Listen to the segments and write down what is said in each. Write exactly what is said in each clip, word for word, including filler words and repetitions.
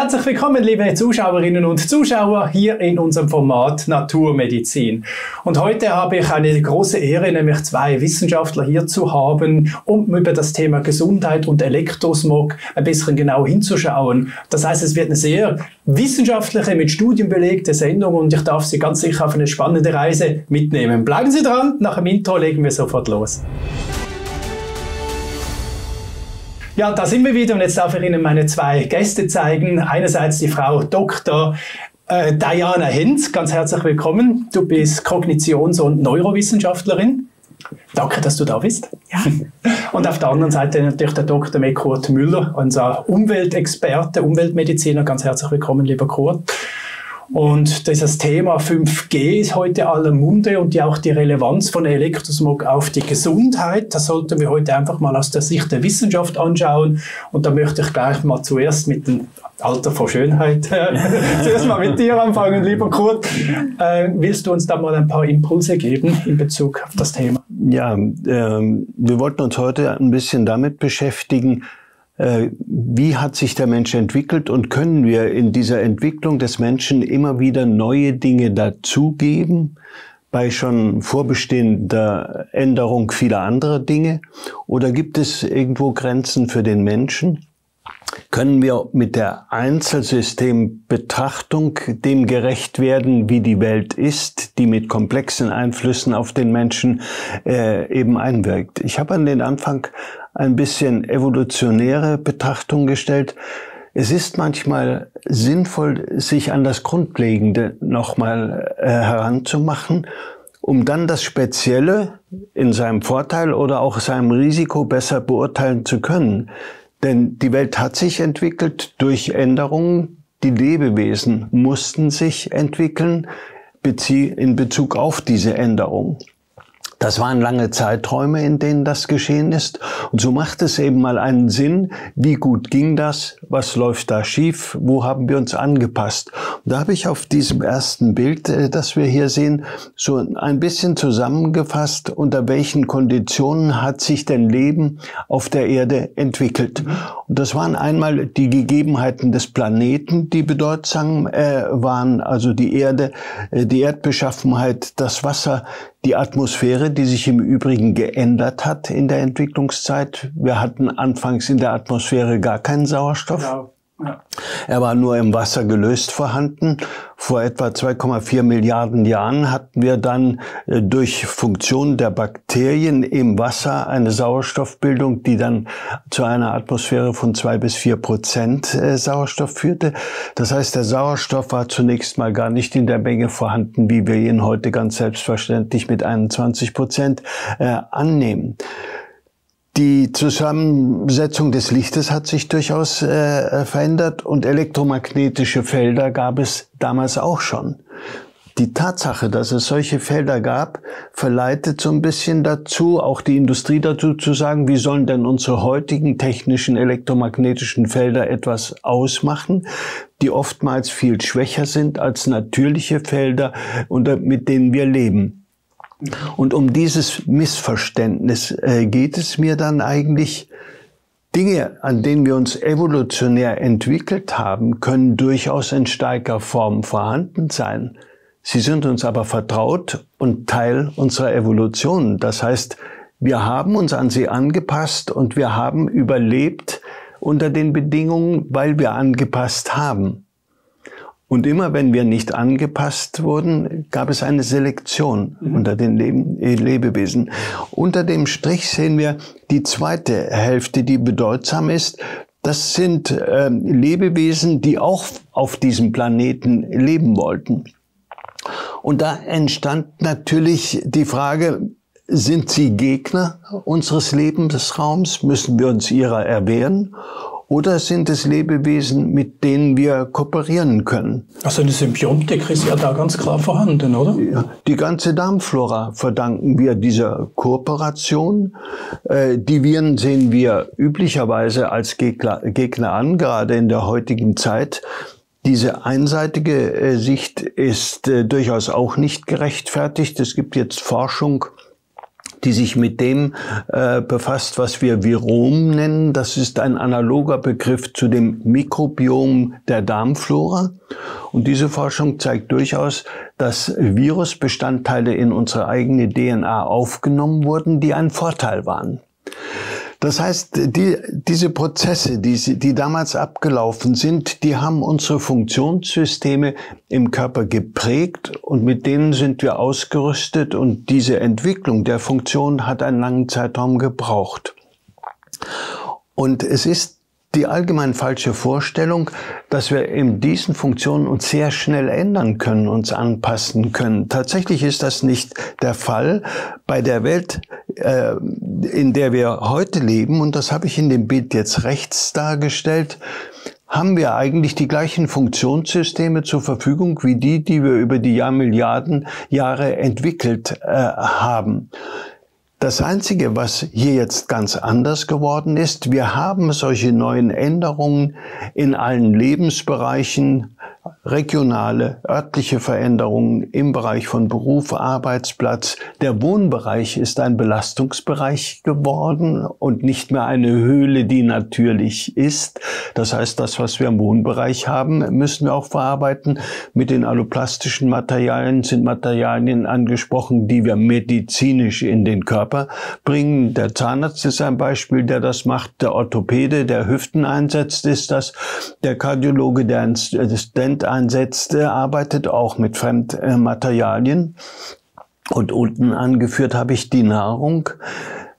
Herzlich willkommen, liebe Zuschauerinnen und Zuschauer, hier in unserem Format Naturmedizin. Und heute habe ich eine große Ehre, nämlich zwei Wissenschaftler hier zu haben, um über das Thema Gesundheit und Elektrosmog ein bisschen genau hinzuschauen. Das heißt, es wird eine sehr wissenschaftliche, mit Studien belegte Sendung und ich darf Sie ganz sicher auf eine spannende Reise mitnehmen. Bleiben Sie dran, nach dem Intro legen wir sofort los. Ja, da sind wir wieder und jetzt darf ich Ihnen meine zwei Gäste zeigen. Einerseits die Frau Doktor äh, Diana Henz, ganz herzlich willkommen. Du bist Kognitions- und Neurowissenschaftlerin. Danke, dass du da bist. Ja. Und auf der anderen Seite natürlich der Doktor Kurt Müller, unser Umweltexperte, Umweltmediziner. Ganz herzlich willkommen, lieber Kurt. Und das Thema fünf G ist heute aller Munde und ja auch die Relevanz von Elektrosmog auf die Gesundheit. Das sollten wir heute einfach mal aus der Sicht der Wissenschaft anschauen. Und da möchte ich gleich mal zuerst mit dem Alter vor Schönheit zuerst mal mit dir anfangen, lieber Kurt. Äh, willst du uns da mal ein paar Impulse geben in Bezug auf das Thema? Ja, ähm, wir wollten uns heute ein bisschen damit beschäftigen, wie hat sich der Mensch entwickelt und können wir in dieser Entwicklung des Menschen immer wieder neue Dinge dazugeben, bei schon vorbestehender Änderung vieler anderer Dinge? Oder gibt es irgendwo Grenzen für den Menschen? Können wir mit der Einzelsystembetrachtung dem gerecht werden, wie die Welt ist, die mit komplexen Einflüssen auf den Menschen äh, eben einwirkt? Ich habe an den Anfang ein bisschen evolutionäre Betrachtung gestellt. Es ist manchmal sinnvoll, sich an das Grundlegende nochmal äh, heranzumachen, um dann das Spezielle in seinem Vorteil oder auch seinem Risiko besser beurteilen zu können. Denn die Welt hat sich entwickelt durch Änderungen. Die Lebewesen mussten sich entwickeln in Bezug auf diese Änderungen. Das waren lange Zeiträume, in denen das geschehen ist. Und so macht es eben mal einen Sinn, wie gut ging das, was läuft da schief, wo haben wir uns angepasst. Und da habe ich auf diesem ersten Bild, das wir hier sehen, so ein bisschen zusammengefasst, unter welchen Konditionen hat sich denn Leben auf der Erde entwickelt. Und das waren einmal die Gegebenheiten des Planeten, die bedeutsam äh, waren, also die Erde, die Erdbeschaffenheit, das Wasser, die Atmosphäre, die sich im Übrigen geändert hat in der Entwicklungszeit. Wir hatten anfangs in der Atmosphäre gar keinen Sauerstoff. Genau. Ja. Er war nur im Wasser gelöst vorhanden. Vor etwa zwei Komma vier Milliarden Jahren hatten wir dann äh, durch Funktion der Bakterien im Wasser eine Sauerstoffbildung, die dann zu einer Atmosphäre von zwei bis vier Prozent äh, Sauerstoff führte. Das heißt, der Sauerstoff war zunächst mal gar nicht in der Menge vorhanden, wie wir ihn heute ganz selbstverständlich mit einundzwanzig Prozent äh, annehmen. Die Zusammensetzung des Lichtes hat sich durchaus äh, verändert und elektromagnetische Felder gab es damals auch schon. Die Tatsache, dass es solche Felder gab, verleitet so ein bisschen dazu, auch die Industrie dazu zu sagen, wie sollen denn unsere heutigen technischen elektromagnetischen Felder etwas ausmachen, die oftmals viel schwächer sind als natürliche Felder, mit denen wir leben. Und um dieses Missverständnis äh, geht es mir dann eigentlich. Dinge, an denen wir uns evolutionär entwickelt haben, können durchaus in starker Form vorhanden sein. Sie sind uns aber vertraut und Teil unserer Evolution. Das heißt, wir haben uns an sie angepasst und wir haben überlebt unter den Bedingungen, weil wir angepasst haben. Und immer, wenn wir nicht angepasst wurden, gab es eine Selektion mhm. unter den Leben, Lebewesen. Unter dem Strich sehen wir die zweite Hälfte, die bedeutsam ist. Das sind äh, Lebewesen, die auch auf diesem Planeten leben wollten. Und da entstand natürlich die Frage, sind sie Gegner unseres Lebensraums? Müssen wir uns ihrer erwehren? Oder sind es Lebewesen, mit denen wir kooperieren können? Also eine Symbiontik ist ja da ganz klar vorhanden, oder? Die ganze Darmflora verdanken wir dieser Kooperation. Die Viren sehen wir üblicherweise als Gegner, Gegner an, gerade in der heutigen Zeit. Diese einseitige Sicht ist durchaus auch nicht gerechtfertigt. Es gibt jetzt Forschung die sich mit dem äh, befasst, was wir Virom nennen. Das ist ein analoger Begriff zu dem Mikrobiom der Darmflora. Und diese Forschung zeigt durchaus, dass Virusbestandteile in unsere eigene D N A aufgenommen wurden, die ein Vorteil waren. Das heißt, die, diese Prozesse, die, die damals abgelaufen sind, die haben unsere Funktionssysteme im Körper geprägt und mit denen sind wir ausgerüstet und diese Entwicklung der Funktion hat einen langen Zeitraum gebraucht. Und es ist die allgemein falsche Vorstellung, dass wir in diesen Funktionen uns sehr schnell ändern können, uns anpassen können. Tatsächlich ist das nicht der Fall bei der Welt, äh, in der wir heute leben, und das habe ich in dem Bild jetzt rechts dargestellt, haben wir eigentlich die gleichen Funktionssysteme zur Verfügung wie die, die wir über die Jahrmilliarden Jahre entwickelt äh, haben. Das Einzige, was hier jetzt ganz anders geworden ist, wir haben solche neuen Änderungen in allen Lebensbereichen, regionale, örtliche Veränderungen im Bereich von Beruf, Arbeitsplatz. Der Wohnbereich ist ein Belastungsbereich geworden und nicht mehr eine Höhle, die natürlich ist. Das heißt, das, was wir im Wohnbereich haben, müssen wir auch verarbeiten. Mit den alloplastischen Materialien sind Materialien angesprochen, die wir medizinisch in den Körper bringen. Der Zahnarzt ist ein Beispiel, der das macht. Der Orthopäde, der Hüften einsetzt, ist das. Der Kardiologe, der einen Stent einsetzt, arbeitet auch mit Fremdmaterialien. Und unten angeführt habe ich die Nahrung,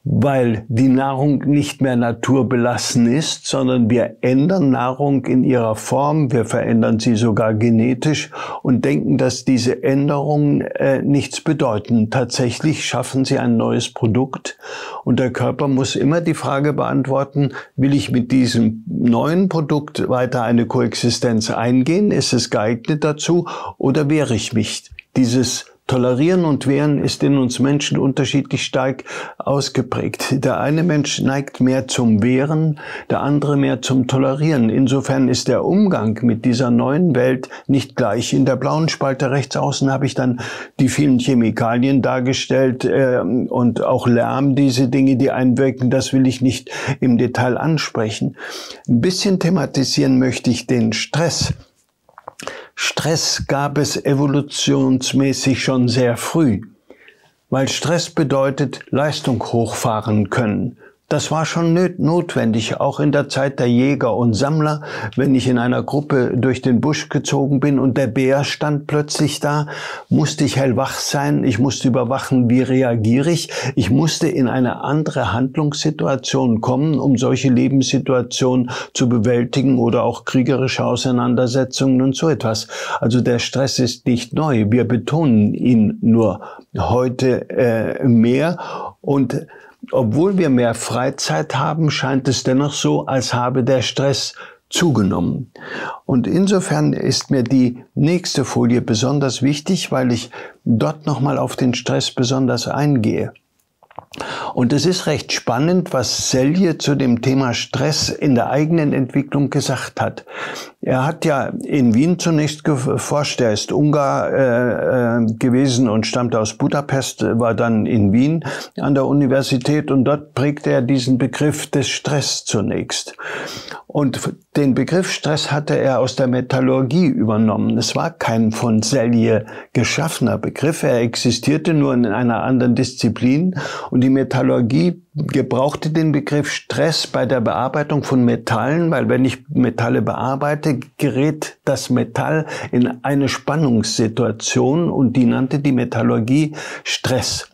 weil die Nahrung nicht mehr naturbelassen ist, sondern wir ändern Nahrung in ihrer Form, wir verändern sie sogar genetisch und denken, dass diese Änderungen äh, nichts bedeuten. Tatsächlich schaffen sie ein neues Produkt und der Körper muss immer die Frage beantworten, will ich mit diesem neuen Produkt weiter eine Koexistenz eingehen? Ist es geeignet dazu oder wehre ich mich? Dieses Tolerieren und Wehren ist in uns Menschen unterschiedlich stark ausgeprägt. Der eine Mensch neigt mehr zum Wehren, der andere mehr zum Tolerieren. Insofern ist der Umgang mit dieser neuen Welt nicht gleich. In der blauen Spalte rechts außen habe ich dann die vielen Chemikalien dargestellt äh, und auch Lärm, diese Dinge, die einwirken. Das will ich nicht im Detail ansprechen. Ein bisschen thematisieren möchte ich den Stress. Stress gab es evolutionsmäßig schon sehr früh, weil Stress bedeutet Leistung hochfahren können. Das war schon notwendig, auch in der Zeit der Jäger und Sammler, wenn ich in einer Gruppe durch den Busch gezogen bin und der Bär stand plötzlich da, musste ich hellwach sein, ich musste überwachen, wie reagiere ich, ich musste in eine andere Handlungssituation kommen, um solche Lebenssituationen zu bewältigen oder auch kriegerische Auseinandersetzungen und so etwas. Also der Stress ist nicht neu, wir betonen ihn nur heute äh, mehr und obwohl wir mehr Freizeit haben, scheint es dennoch so, als habe der Stress zugenommen. Und insofern ist mir die nächste Folie besonders wichtig, weil ich dort nochmal auf den Stress besonders eingehe. Und es ist recht spannend, was Selye zu dem Thema Stress in der eigenen Entwicklung gesagt hat. Er hat ja in Wien zunächst geforscht, er ist Ungar äh, gewesen und stammte aus Budapest, war dann in Wien an der Universität und dort prägte er diesen Begriff des Stress zunächst. Und den Begriff Stress hatte er aus der Metallurgie übernommen. Es war kein von Selye geschaffener Begriff, er existierte nur in einer anderen Disziplin und die Metallurgie gebrauchte den Begriff Stress bei der Bearbeitung von Metallen, weil wenn ich Metalle bearbeite, gerät das Metall in eine Spannungssituation und die nannte die Metallurgie Stress.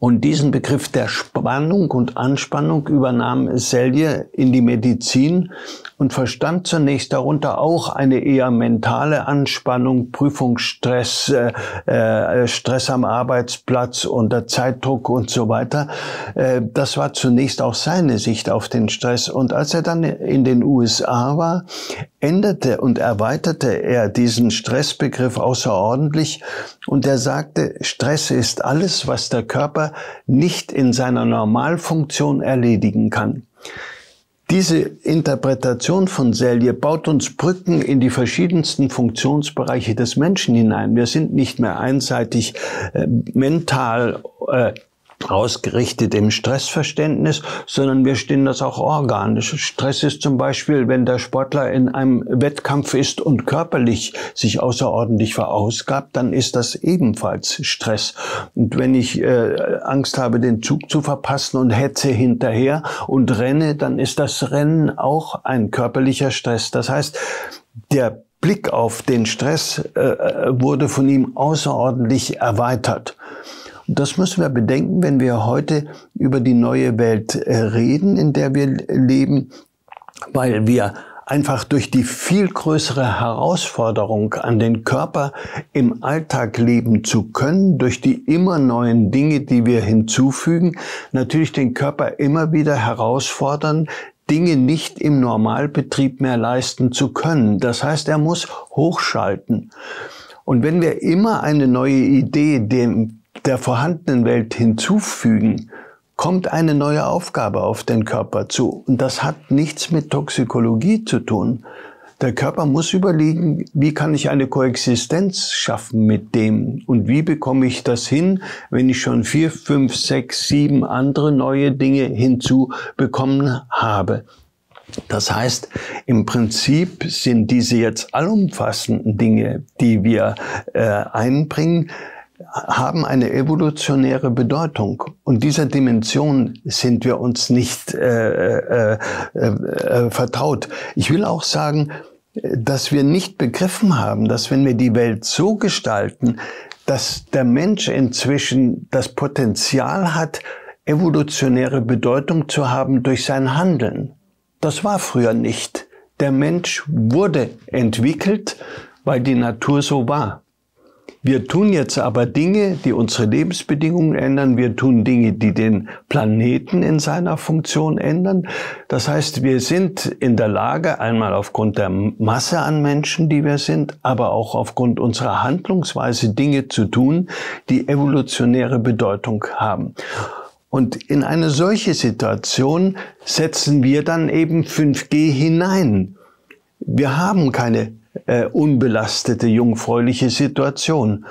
Und diesen Begriff der Spannung und Anspannung übernahm Selye in die Medizin und verstand zunächst darunter auch eine eher mentale Anspannung, Prüfungsstress, äh, Stress am Arbeitsplatz unter Zeitdruck und so weiter. Das war zunächst auch seine Sicht auf den Stress. Und als er dann in den U S A war, änderte und erweiterte er diesen Stressbegriff außerordentlich. Und er sagte, Stress ist alles, was der Körper nicht in seiner Normalfunktion erledigen kann. Diese Interpretation von Selye baut uns Brücken in die verschiedensten Funktionsbereiche des Menschen hinein. Wir sind nicht mehr einseitig äh, mental äh, ausgerichtet im Stressverständnis, sondern wir stehen das auch organisch. Stress ist zum Beispiel, wenn der Sportler in einem Wettkampf ist und körperlich sich außerordentlich verausgabt, dann ist das ebenfalls Stress. Und wenn ich äh, Angst habe, den Zug zu verpassen und hetze hinterher und renne, dann ist das Rennen auch ein körperlicher Stress. Das heißt, der Blick auf den Stress äh, wurde von ihm außerordentlich erweitert. Das müssen wir bedenken, wenn wir heute über die neue Welt reden, in der wir leben, weil wir einfach durch die viel größere Herausforderung an den Körper im Alltag leben zu können, durch die immer neuen Dinge, die wir hinzufügen, natürlich den Körper immer wieder herausfordern, Dinge nicht im Normalbetrieb mehr leisten zu können. Das heißt, er muss hochschalten. Und wenn wir immer eine neue Idee dem der vorhandenen Welt hinzufügen, kommt eine neue Aufgabe auf den Körper zu. Und das hat nichts mit Toxikologie zu tun. Der Körper muss überlegen, wie kann ich eine Koexistenz schaffen mit dem? Und wie bekomme ich das hin, wenn ich schon vier, fünf, sechs, sieben andere neue Dinge hinzubekommen habe? Das heißt, im Prinzip sind diese jetzt allumfassenden Dinge, die wir äh, einbringen, haben eine evolutionäre Bedeutung. Und dieser Dimension sind wir uns nicht äh, äh, äh, vertraut. Ich will auch sagen, dass wir nicht begriffen haben, dass wenn wir die Welt so gestalten, dass der Mensch inzwischen das Potenzial hat, evolutionäre Bedeutung zu haben durch sein Handeln. Das war früher nicht. Der Mensch wurde entwickelt, weil die Natur so war. Wir tun jetzt aber Dinge, die unsere Lebensbedingungen ändern. Wir tun Dinge, die den Planeten in seiner Funktion ändern. Das heißt, wir sind in der Lage, einmal aufgrund der Masse an Menschen, die wir sind, aber auch aufgrund unserer Handlungsweise Dinge zu tun, die evolutionäre Bedeutung haben. Und in eine solche Situation setzen wir dann eben fünf G hinein. Wir haben keine Äh, unbelastete, jungfräuliche Situation.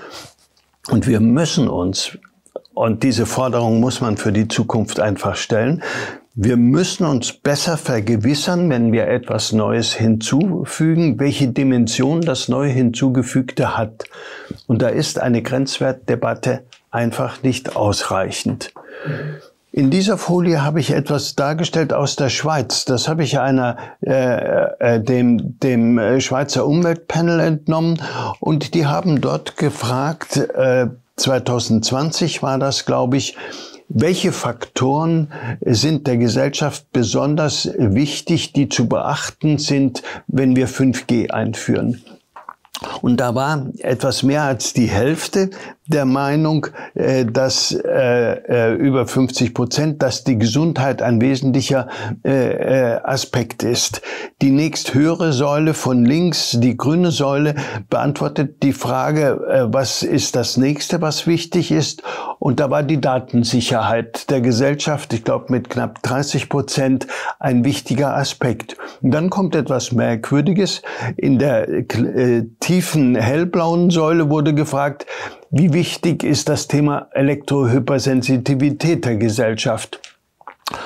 Und wir müssen uns, und diese Forderung muss man für die Zukunft einfach stellen, wir müssen uns besser vergewissern, wenn wir etwas Neues hinzufügen, welche Dimension das neu hinzugefügte hat. Und da ist eine Grenzwertdebatte einfach nicht ausreichend. In dieser Folie habe ich etwas dargestellt aus der Schweiz. Das habe ich einer äh, äh, dem dem Schweizer Umweltpanel entnommen und die haben dort gefragt, äh, zwanzig zwanzig war das, glaube ich, welche Faktoren sind der Gesellschaft besonders wichtig, die zu beachten sind, wenn wir fünf G einführen? Und da war etwas mehr als die Hälfte der Meinung, dass über fünfzig Prozent, dass die Gesundheit ein wesentlicher Aspekt ist. Die nächsthöhere Säule von links, die grüne Säule, beantwortet die Frage, was ist das Nächste, was wichtig ist? Und da war die Datensicherheit der Gesellschaft, ich glaube mit knapp dreißig Prozent, ein wichtiger Aspekt. Und dann kommt etwas Merkwürdiges. In der äh, tiefen hellblauen Säule wurde gefragt, wie wichtig ist das Thema Elektrohypersensitivität der Gesellschaft?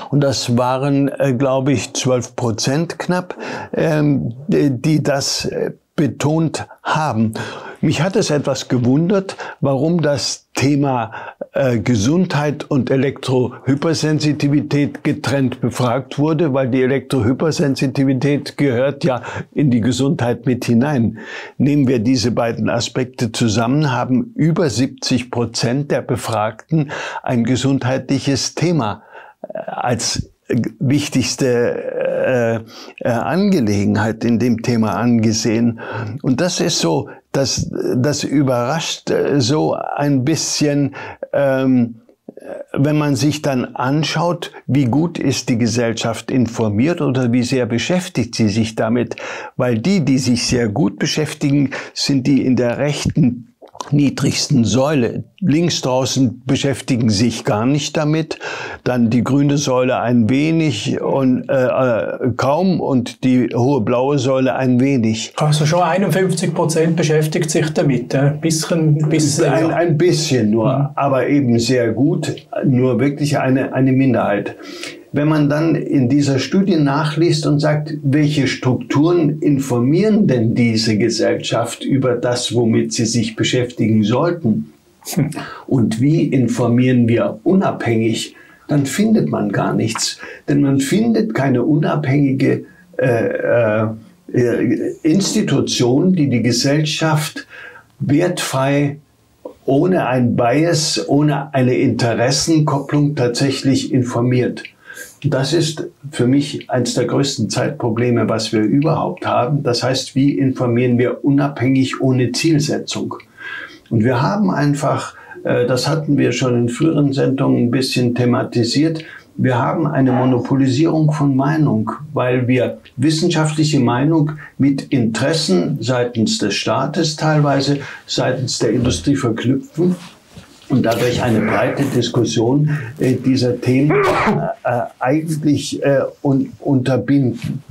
Und das waren, äh, glaube ich, zwölf Prozent knapp, ähm, die das äh, betont haben. Mich hat es etwas gewundert, warum das Thema äh, Gesundheit und Elektrohypersensitivität getrennt befragt wurde, weil die Elektrohypersensitivität gehört ja in die Gesundheit mit hinein. Nehmen wir diese beiden Aspekte zusammen, haben über siebzig Prozent der Befragten ein gesundheitliches Thema als wichtigste äh, äh, Angelegenheit in dem Thema angesehen. Und das ist so, dass das überrascht äh, so ein bisschen, ähm, wenn man sich dann anschaut, wie gut ist die Gesellschaft informiert oder wie sehr beschäftigt sie sich damit. Weil die, die sich sehr gut beschäftigen, sind die in der rechten niedrigsten Säule. Links draußen beschäftigen sich gar nicht damit, dann die grüne Säule ein wenig und äh, kaum und die hohe blaue Säule ein wenig. Also schon einundfünfzig Prozent beschäftigt sich damit, ein bisschen, bisschen ein, ein bisschen nur, ja. Aber eben sehr gut, nur wirklich eine eine Minderheit. Wenn man dann in dieser Studie nachliest und sagt, welche Strukturen informieren denn diese Gesellschaft über das, womit sie sich beschäftigen sollten und wie informieren wir unabhängig, dann findet man gar nichts. Denn man findet keine unabhängige äh, äh, Institution, die die Gesellschaft wertfrei ohne ein Bias, ohne eine Interessenkopplung tatsächlich informiert. Das ist für mich eines der größten Zeitprobleme, was wir überhaupt haben. Das heißt, wie informieren wir unabhängig ohne Zielsetzung? Und wir haben einfach, das hatten wir schon in früheren Sendungen ein bisschen thematisiert, wir haben eine Monopolisierung von Meinung, weil wir wissenschaftliche Meinung mit Interessen seitens des Staates teilweise, seitens der Industrie verknüpfen. Und dadurch eine breite Diskussion äh, dieser Themen äh, eigentlich äh, un unterbinden.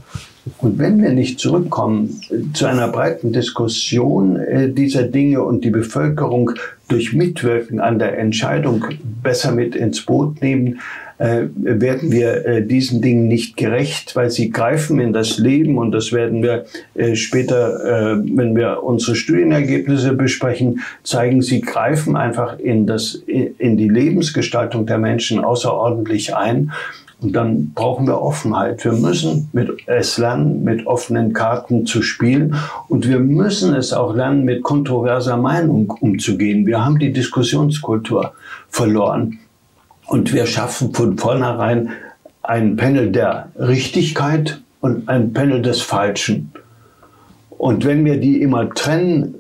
Und wenn wir nicht zurückkommen äh, zu einer breiten Diskussion äh, dieser Dinge und die Bevölkerung durch Mitwirken an der Entscheidung besser mit ins Boot nehmen, äh, werden wir äh, diesen Dingen nicht gerecht, weil sie greifen in das Leben und das werden wir äh, später, äh, wenn wir unsere Studienergebnisse besprechen, zeigen, sie greifen einfach in das, in die Lebensgestaltung der Menschen außerordentlich ein. Und dann brauchen wir Offenheit. Wir müssen mit es lernen, mit offenen Karten zu spielen. Und wir müssen es auch lernen, mit kontroverser Meinung umzugehen. Wir haben die Diskussionskultur verloren. Und wir schaffen von vornherein ein Panel der Richtigkeit und ein Panel des Falschen. Und wenn wir die immer trennen,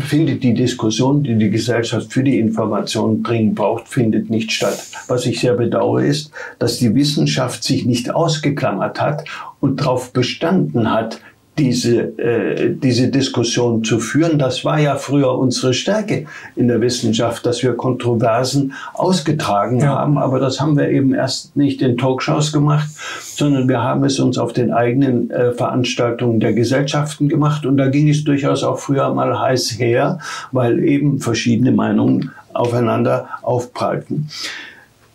findet die Diskussion, die die Gesellschaft für die Information dringend braucht, findet nicht statt. Was ich sehr bedauere ist, dass die Wissenschaft sich nicht ausgeklammert hat und darauf bestanden hat, diese, äh, diese Diskussion zu führen. Das war ja früher unsere Stärke in der Wissenschaft, dass wir Kontroversen ausgetragen ja. haben. Aber das haben wir eben erst nicht in Talkshows gemacht, sondern wir haben es uns auf den eigenen äh, Veranstaltungen der Gesellschaften gemacht. Und da ging es durchaus auch früher mal heiß her, weil eben verschiedene Meinungen aufeinander aufprallten.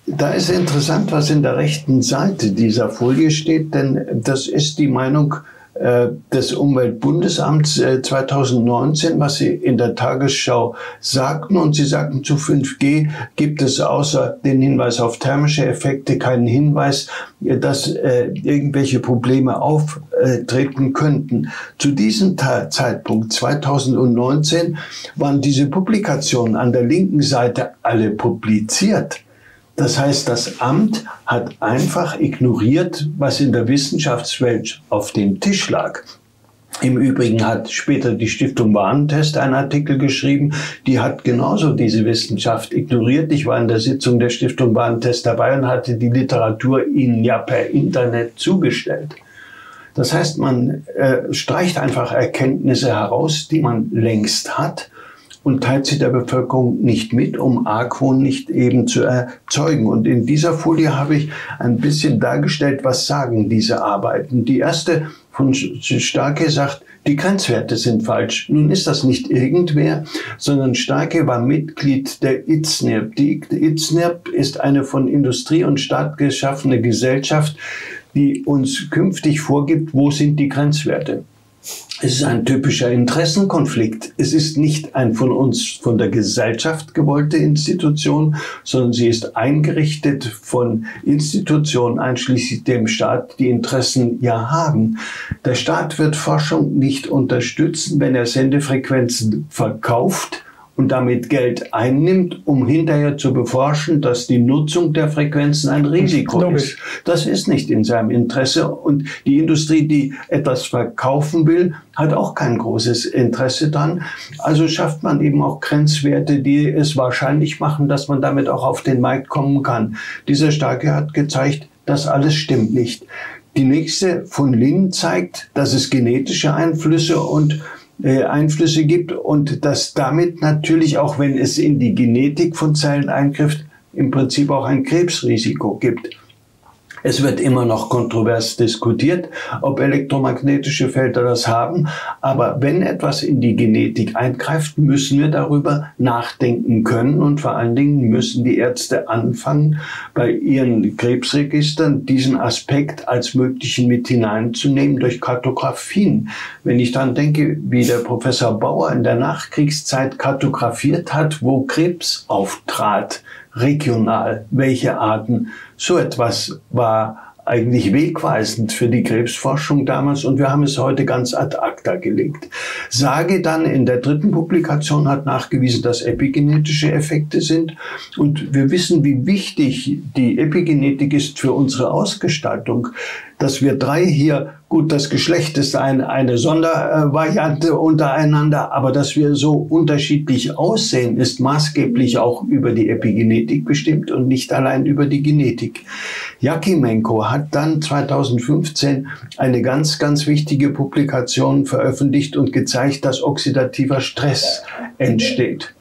Da ist interessant, was in der rechten Seite dieser Folie steht, denn das ist die Meinung des Umweltbundesamts zweitausendneunzehn, was sie in der Tagesschau sagten. Und sie sagten, zu fünf G gibt es außer den Hinweis auf thermische Effekte keinen Hinweis, dass äh, irgendwelche Probleme auftreten könnten. Zu diesem Zeitpunkt zweitausendneunzehn waren diese Publikationen an der linken Seite alle publiziert. Das heißt, das Amt hat einfach ignoriert, was in der Wissenschaftswelt auf dem Tisch lag. Im Übrigen hat später die Stiftung Warentest einen Artikel geschrieben, die hat genauso diese Wissenschaft ignoriert. Ich war in der Sitzung der Stiftung Warentest dabei und hatte die Literatur ihnen ja per Internet zugestellt. Das heißt, man äh, streicht einfach Erkenntnisse heraus, die man längst hat. Und teilt sie der Bevölkerung nicht mit, um Argwohn nicht eben zu erzeugen. Und in dieser Folie habe ich ein bisschen dargestellt, was sagen diese Arbeiten. Die erste von Starke sagt, die Grenzwerte sind falsch. Nun ist das nicht irgendwer, sondern Starke war Mitglied der I T S N I R P. Die I T S N I R P ist eine von Industrie und Staat geschaffene Gesellschaft, die uns künftig vorgibt, wo sind die Grenzwerte. Es ist ein typischer Interessenkonflikt. Es ist nicht ein von uns, von der Gesellschaft gewollte Institution, sondern sie ist eingerichtet von Institutionen, einschließlich dem Staat, die Interessen ja haben. Der Staat wird Forschung nicht unterstützen, wenn er Sendefrequenzen verkauft und damit Geld einnimmt, um hinterher zu beforschen, dass die Nutzung der Frequenzen ein Risiko ist. Das ist nicht in seinem Interesse. Und die Industrie, die etwas verkaufen will, hat auch kein großes Interesse dran. Also schafft man eben auch Grenzwerte, die es wahrscheinlich machen, dass man damit auch auf den Markt kommen kann. Dieser Starke hat gezeigt, das alles stimmt nicht. Die nächste von Lin zeigt, dass es genetische Einflüsse und äh, Einflüsse gibt und dass damit natürlich, auch wenn es in die Genetik von Zellen eingreift, im Prinzip auch ein Krebsrisiko gibt. Es wird immer noch kontrovers diskutiert, ob elektromagnetische Felder das haben. Aber wenn etwas in die Genetik eingreift, müssen wir darüber nachdenken können. Und vor allen Dingen müssen die Ärzte anfangen, bei ihren Krebsregistern diesen Aspekt als möglichen mit hineinzunehmen durch Kartografien. Wenn ich dann denke, wie der Professor Bauer in der Nachkriegszeit kartografiert hat, wo Krebs auftrat, regional, welche Arten. So etwas war eigentlich wegweisend für die Krebsforschung damals und wir haben es heute ganz ad acta gelegt. Sage dann in der dritten Publikation hat nachgewiesen, dass epigenetische Effekte sind und wir wissen, wie wichtig die Epigenetik ist für unsere Ausgestaltung, dass wir drei hier, gut, das Geschlecht ist ein, eine Sondervariante untereinander, aber dass wir so unterschiedlich aussehen, ist maßgeblich auch über die Epigenetik bestimmt und nicht allein über die Genetik. Jakimenko hat dann zweitausendfünfzehn eine ganz, ganz wichtige Publikation veröffentlicht und gezeigt, dass oxidativer Stress entsteht.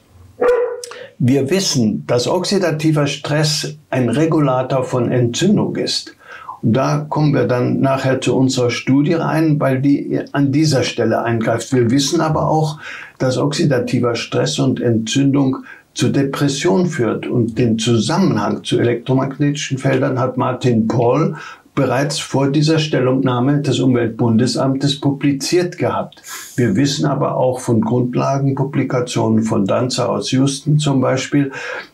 Wir wissen, dass oxidativer Stress ein Regulator von Entzündung ist. Und da kommen wir dann nachher zu unserer Studie rein, weil die an dieser Stelle eingreift. Wir wissen aber auch, dass oxidativer Stress und Entzündung zu Depression führt. Und den Zusammenhang zu elektromagnetischen Feldern hat Martin Paul bereits vor dieser Stellungnahme des Umweltbundesamtes publiziert gehabt. Wir wissen aber auch von Grundlagenpublikationen von Danzer aus Houston zum Beispiel,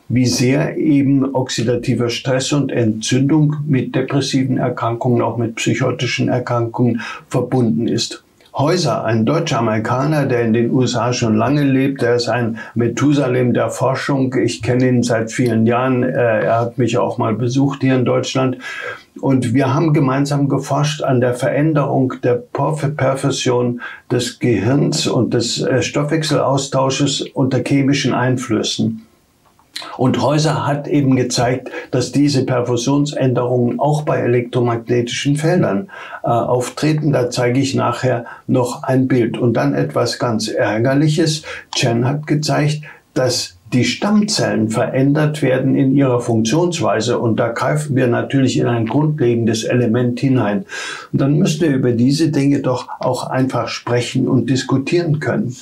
wie sehr eben oxidativer Stress und Entzündung mit depressiven Erkrankungen, auch mit psychotischen Erkrankungen verbunden ist. Häuser, ein deutscher Amerikaner, der in den U S A schon lange lebt, er ist ein Methusalem der Forschung, ich kenne ihn seit vielen Jahren, er hat mich auch mal besucht hier in Deutschland und wir haben gemeinsam geforscht an der Veränderung der Perfusion des Gehirns und des Stoffwechselaustausches unter chemischen Einflüssen. Und Häuser hat eben gezeigt, dass diese Perfusionsänderungen auch bei elektromagnetischen Feldern äh, auftreten. Da zeige ich nachher noch ein Bild. Und dann etwas ganz Ärgerliches. Chen hat gezeigt, dass die Stammzellen verändert werden in ihrer Funktionsweise. Und da greifen wir natürlich in ein grundlegendes Element hinein. Und dann müssen wir über diese Dinge doch auch einfach sprechen und diskutieren können.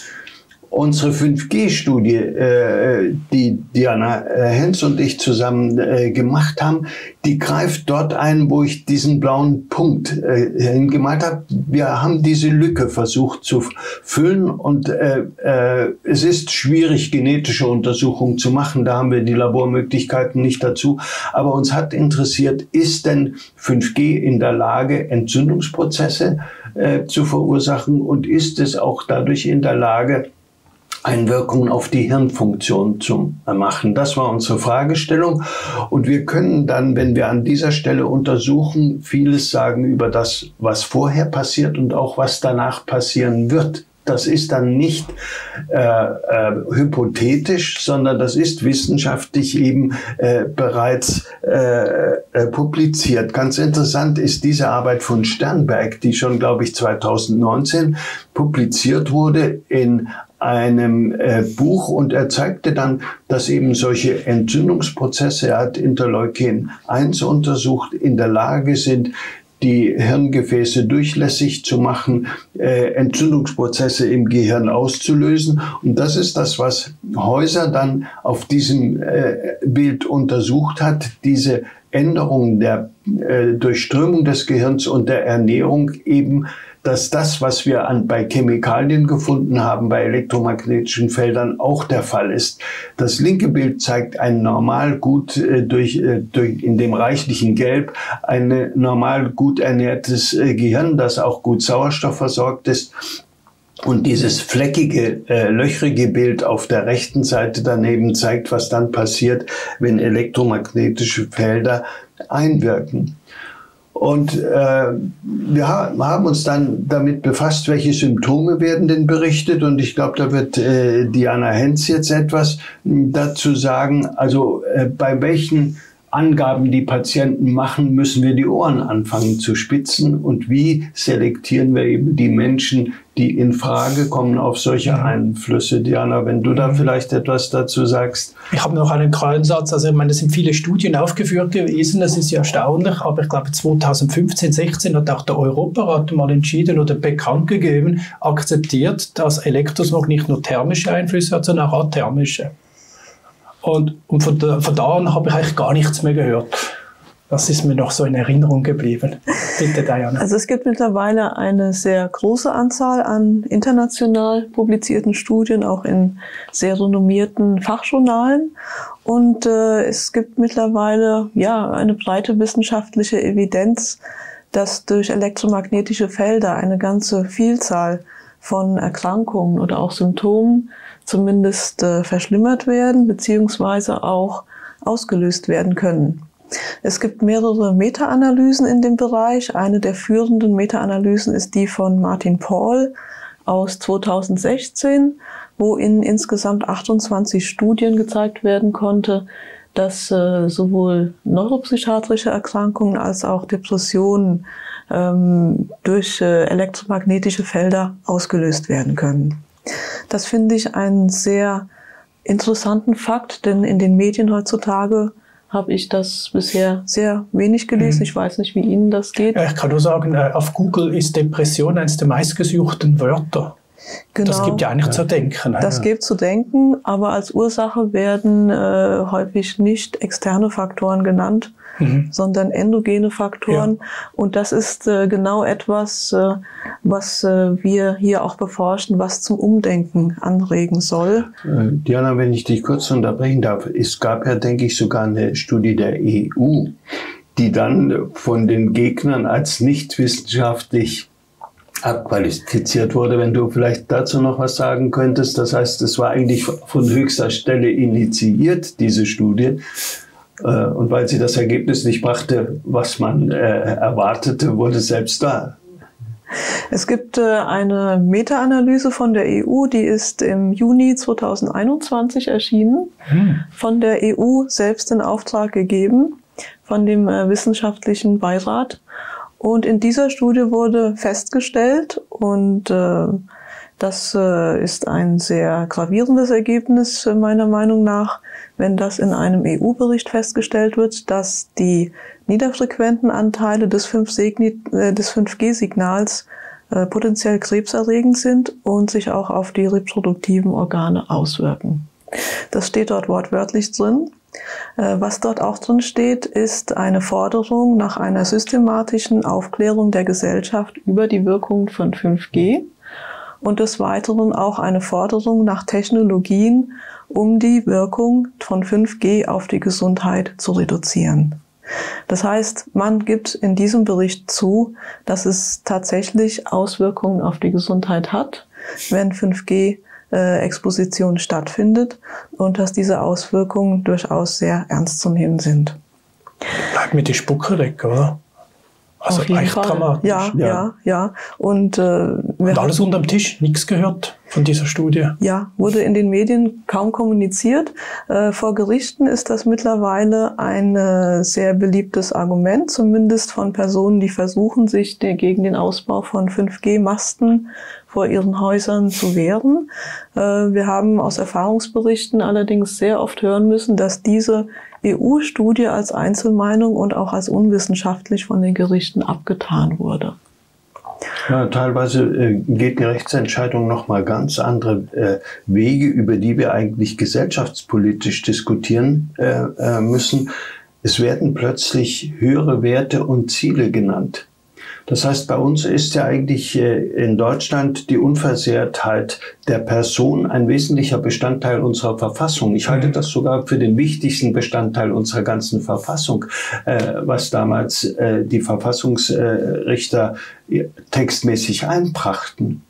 Unsere fünf G Studie, äh, die Diana Henz und ich zusammen äh, gemacht haben, die greift dort ein, wo ich diesen blauen Punkt äh, hingemalt habe. Wir haben diese Lücke versucht zu füllen und äh, äh, es ist schwierig, genetische Untersuchungen zu machen. Da haben wir die Labormöglichkeiten nicht dazu. Aber uns hat interessiert, ist denn fünf G in der Lage, Entzündungsprozesse äh, zu verursachen und ist es auch dadurch in der Lage, Einwirkungen auf die Hirnfunktion zu machen. Das war unsere Fragestellung. Und wir können dann, wenn wir an dieser Stelle untersuchen, vieles sagen über das, was vorher passiert und auch was danach passieren wird. Das ist dann nicht äh, äh, hypothetisch, sondern das ist wissenschaftlich eben äh, bereits äh, äh, publiziert. Ganz interessant ist diese Arbeit von Sternberg, die schon, glaube ich, zweitausendneunzehn publiziert wurde in einem äh, Buch und er zeigte dann, dass eben solche Entzündungsprozesse, er hat Interleukin eins untersucht, in der Lage sind, die Hirngefäße durchlässig zu machen, äh, Entzündungsprozesse im Gehirn auszulösen. Und das ist das, was Häuser dann auf diesem äh, Bild untersucht hat, diese Änderungen der äh, Durchströmung des Gehirns und der Ernährung eben, dass das, was wir an, bei Chemikalien gefunden haben, bei elektromagnetischen Feldern auch der Fall ist. Das linke Bild zeigt ein normal gut äh, durch, äh, durch in dem reichlichen Gelb ein normal gut ernährtes äh, Gehirn, das auch gut Sauerstoff versorgt ist. Und dieses fleckige, äh, löchrige Bild auf der rechten Seite daneben zeigt, was dann passiert, wenn elektromagnetische Felder einwirken. Und äh, wir haben uns dann damit befasst, welche Symptome werden denn berichtet. Und ich glaube, da wird äh, Diana Henz jetzt etwas dazu sagen. Also äh, bei welchen Angaben, die Patienten machen, müssen wir die Ohren anfangen zu spitzen. Und wie selektieren wir eben die Menschen, die in Frage kommen auf solche Einflüsse? Diana, wenn du da vielleicht etwas dazu sagst. Ich habe noch einen kleinen Satz. Also ich meine, es sind viele Studien aufgeführt gewesen. Das ist ja erstaunlich. Aber ich glaube, zweitausendfünfzehn, sechzehn hat auch der Europarat mal entschieden oder bekannt gegeben, akzeptiert, dass Elektrosmog nicht nur thermische Einflüsse hat, sondern auch athermische. Und, und von, da, von da an habe ich eigentlich gar nichts mehr gehört. Das ist mir noch so in Erinnerung geblieben. Bitte, Diana. Also es gibt mittlerweile eine sehr große Anzahl an international publizierten Studien, auch in sehr renommierten Fachjournalen. Und äh, es gibt mittlerweile ja eine breite wissenschaftliche Evidenz, dass durch elektromagnetische Felder eine ganze Vielzahl von Erkrankungen oder auch Symptomen zumindest äh, verschlimmert werden beziehungsweise auch ausgelöst werden können. Es gibt mehrere Meta-Analysen in dem Bereich. Eine der führenden Meta-Analysen ist die von Martin Paul aus zweitausendsechzehn, wo in insgesamt achtundzwanzig Studien gezeigt werden konnte, dass äh, sowohl neuropsychiatrische Erkrankungen als auch Depressionen ähm, durch äh, elektromagnetische Felder ausgelöst werden können. Das finde ich einen sehr interessanten Fakt, denn in den Medien heutzutage habe ich das bisher sehr wenig gelesen. Ich weiß nicht, wie Ihnen das geht. Ja, ich kann nur sagen, auf Google ist Depression eines der meistgesuchten Wörter. Genau, das gibt ja eigentlich ja. zu denken. Das ja. gibt zu denken, aber als Ursache werden äh, häufig nicht externe Faktoren genannt, mhm. sondern endogene Faktoren. Ja. Und das ist äh, genau etwas, äh, was äh, wir hier auch beforschen, was zum Umdenken anregen soll. Äh, Diana, wenn ich dich kurz unterbrechen darf, es gab ja, denke ich, sogar eine Studie der E U, die dann von den Gegnern als nicht wissenschaftlich abqualifiziert wurde, wenn du vielleicht dazu noch was sagen könntest. Das heißt, es war eigentlich von höchster Stelle initiiert, diese Studie. Und weil sie das Ergebnis nicht brachte, was man erwartete, wurde selbst da. Es gibt eine Meta-Analyse von der E U, die ist im Juni zweitausendeinundzwanzig erschienen, von der E U selbst in Auftrag gegeben, von dem wissenschaftlichen Beirat. Und in dieser Studie wurde festgestellt, und äh, das äh, ist ein sehr gravierendes Ergebnis äh, meiner Meinung nach, wenn das in einem E U-Bericht festgestellt wird, dass die niederfrequenten Anteile des fünf G-Signals äh, potenziell krebserregend sind und sich auch auf die reproduktiven Organe auswirken. Das steht dort wortwörtlich drin. Was dort auch drin steht, ist eine Forderung nach einer systematischen Aufklärung der Gesellschaft über die Wirkung von fünf G und des Weiteren auch eine Forderung nach Technologien, um die Wirkung von fünf G auf die Gesundheit zu reduzieren. Das heißt, man gibt in diesem Bericht zu, dass es tatsächlich Auswirkungen auf die Gesundheit hat, wenn fünf G Exposition stattfindet und dass diese Auswirkungen durchaus sehr ernst zu nehmen sind. Bleibt mir die Spucke weg, oder? Also echt dramatisch. Ja, ja, ja, ja. Und, äh, und alles unterm Tisch, nichts gehört von dieser Studie. Ja, wurde in den Medien kaum kommuniziert. Äh, vor Gerichten ist das mittlerweile ein äh, sehr beliebtes Argument, zumindest von Personen, die versuchen, sich der, gegen den Ausbau von fünf G-Masten vor ihren Häusern zu wehren. Äh, wir haben aus Erfahrungsberichten allerdings sehr oft hören müssen, dass diese E U-Studie als Einzelmeinung und auch als unwissenschaftlich von den Gerichten abgetan wurde. Ja, teilweise äh, geht die Rechtsentscheidung nochmal ganz andere äh, Wege, über die wir eigentlich gesellschaftspolitisch diskutieren äh, äh, müssen. Es werden plötzlich höhere Werte und Ziele genannt. Das heißt, bei uns ist ja eigentlich in Deutschland die Unversehrtheit der Person ein wesentlicher Bestandteil unserer Verfassung. Ich halte das sogar für den wichtigsten Bestandteil unserer ganzen Verfassung, was damals die Verfassungsrichter textmäßig einbrachten.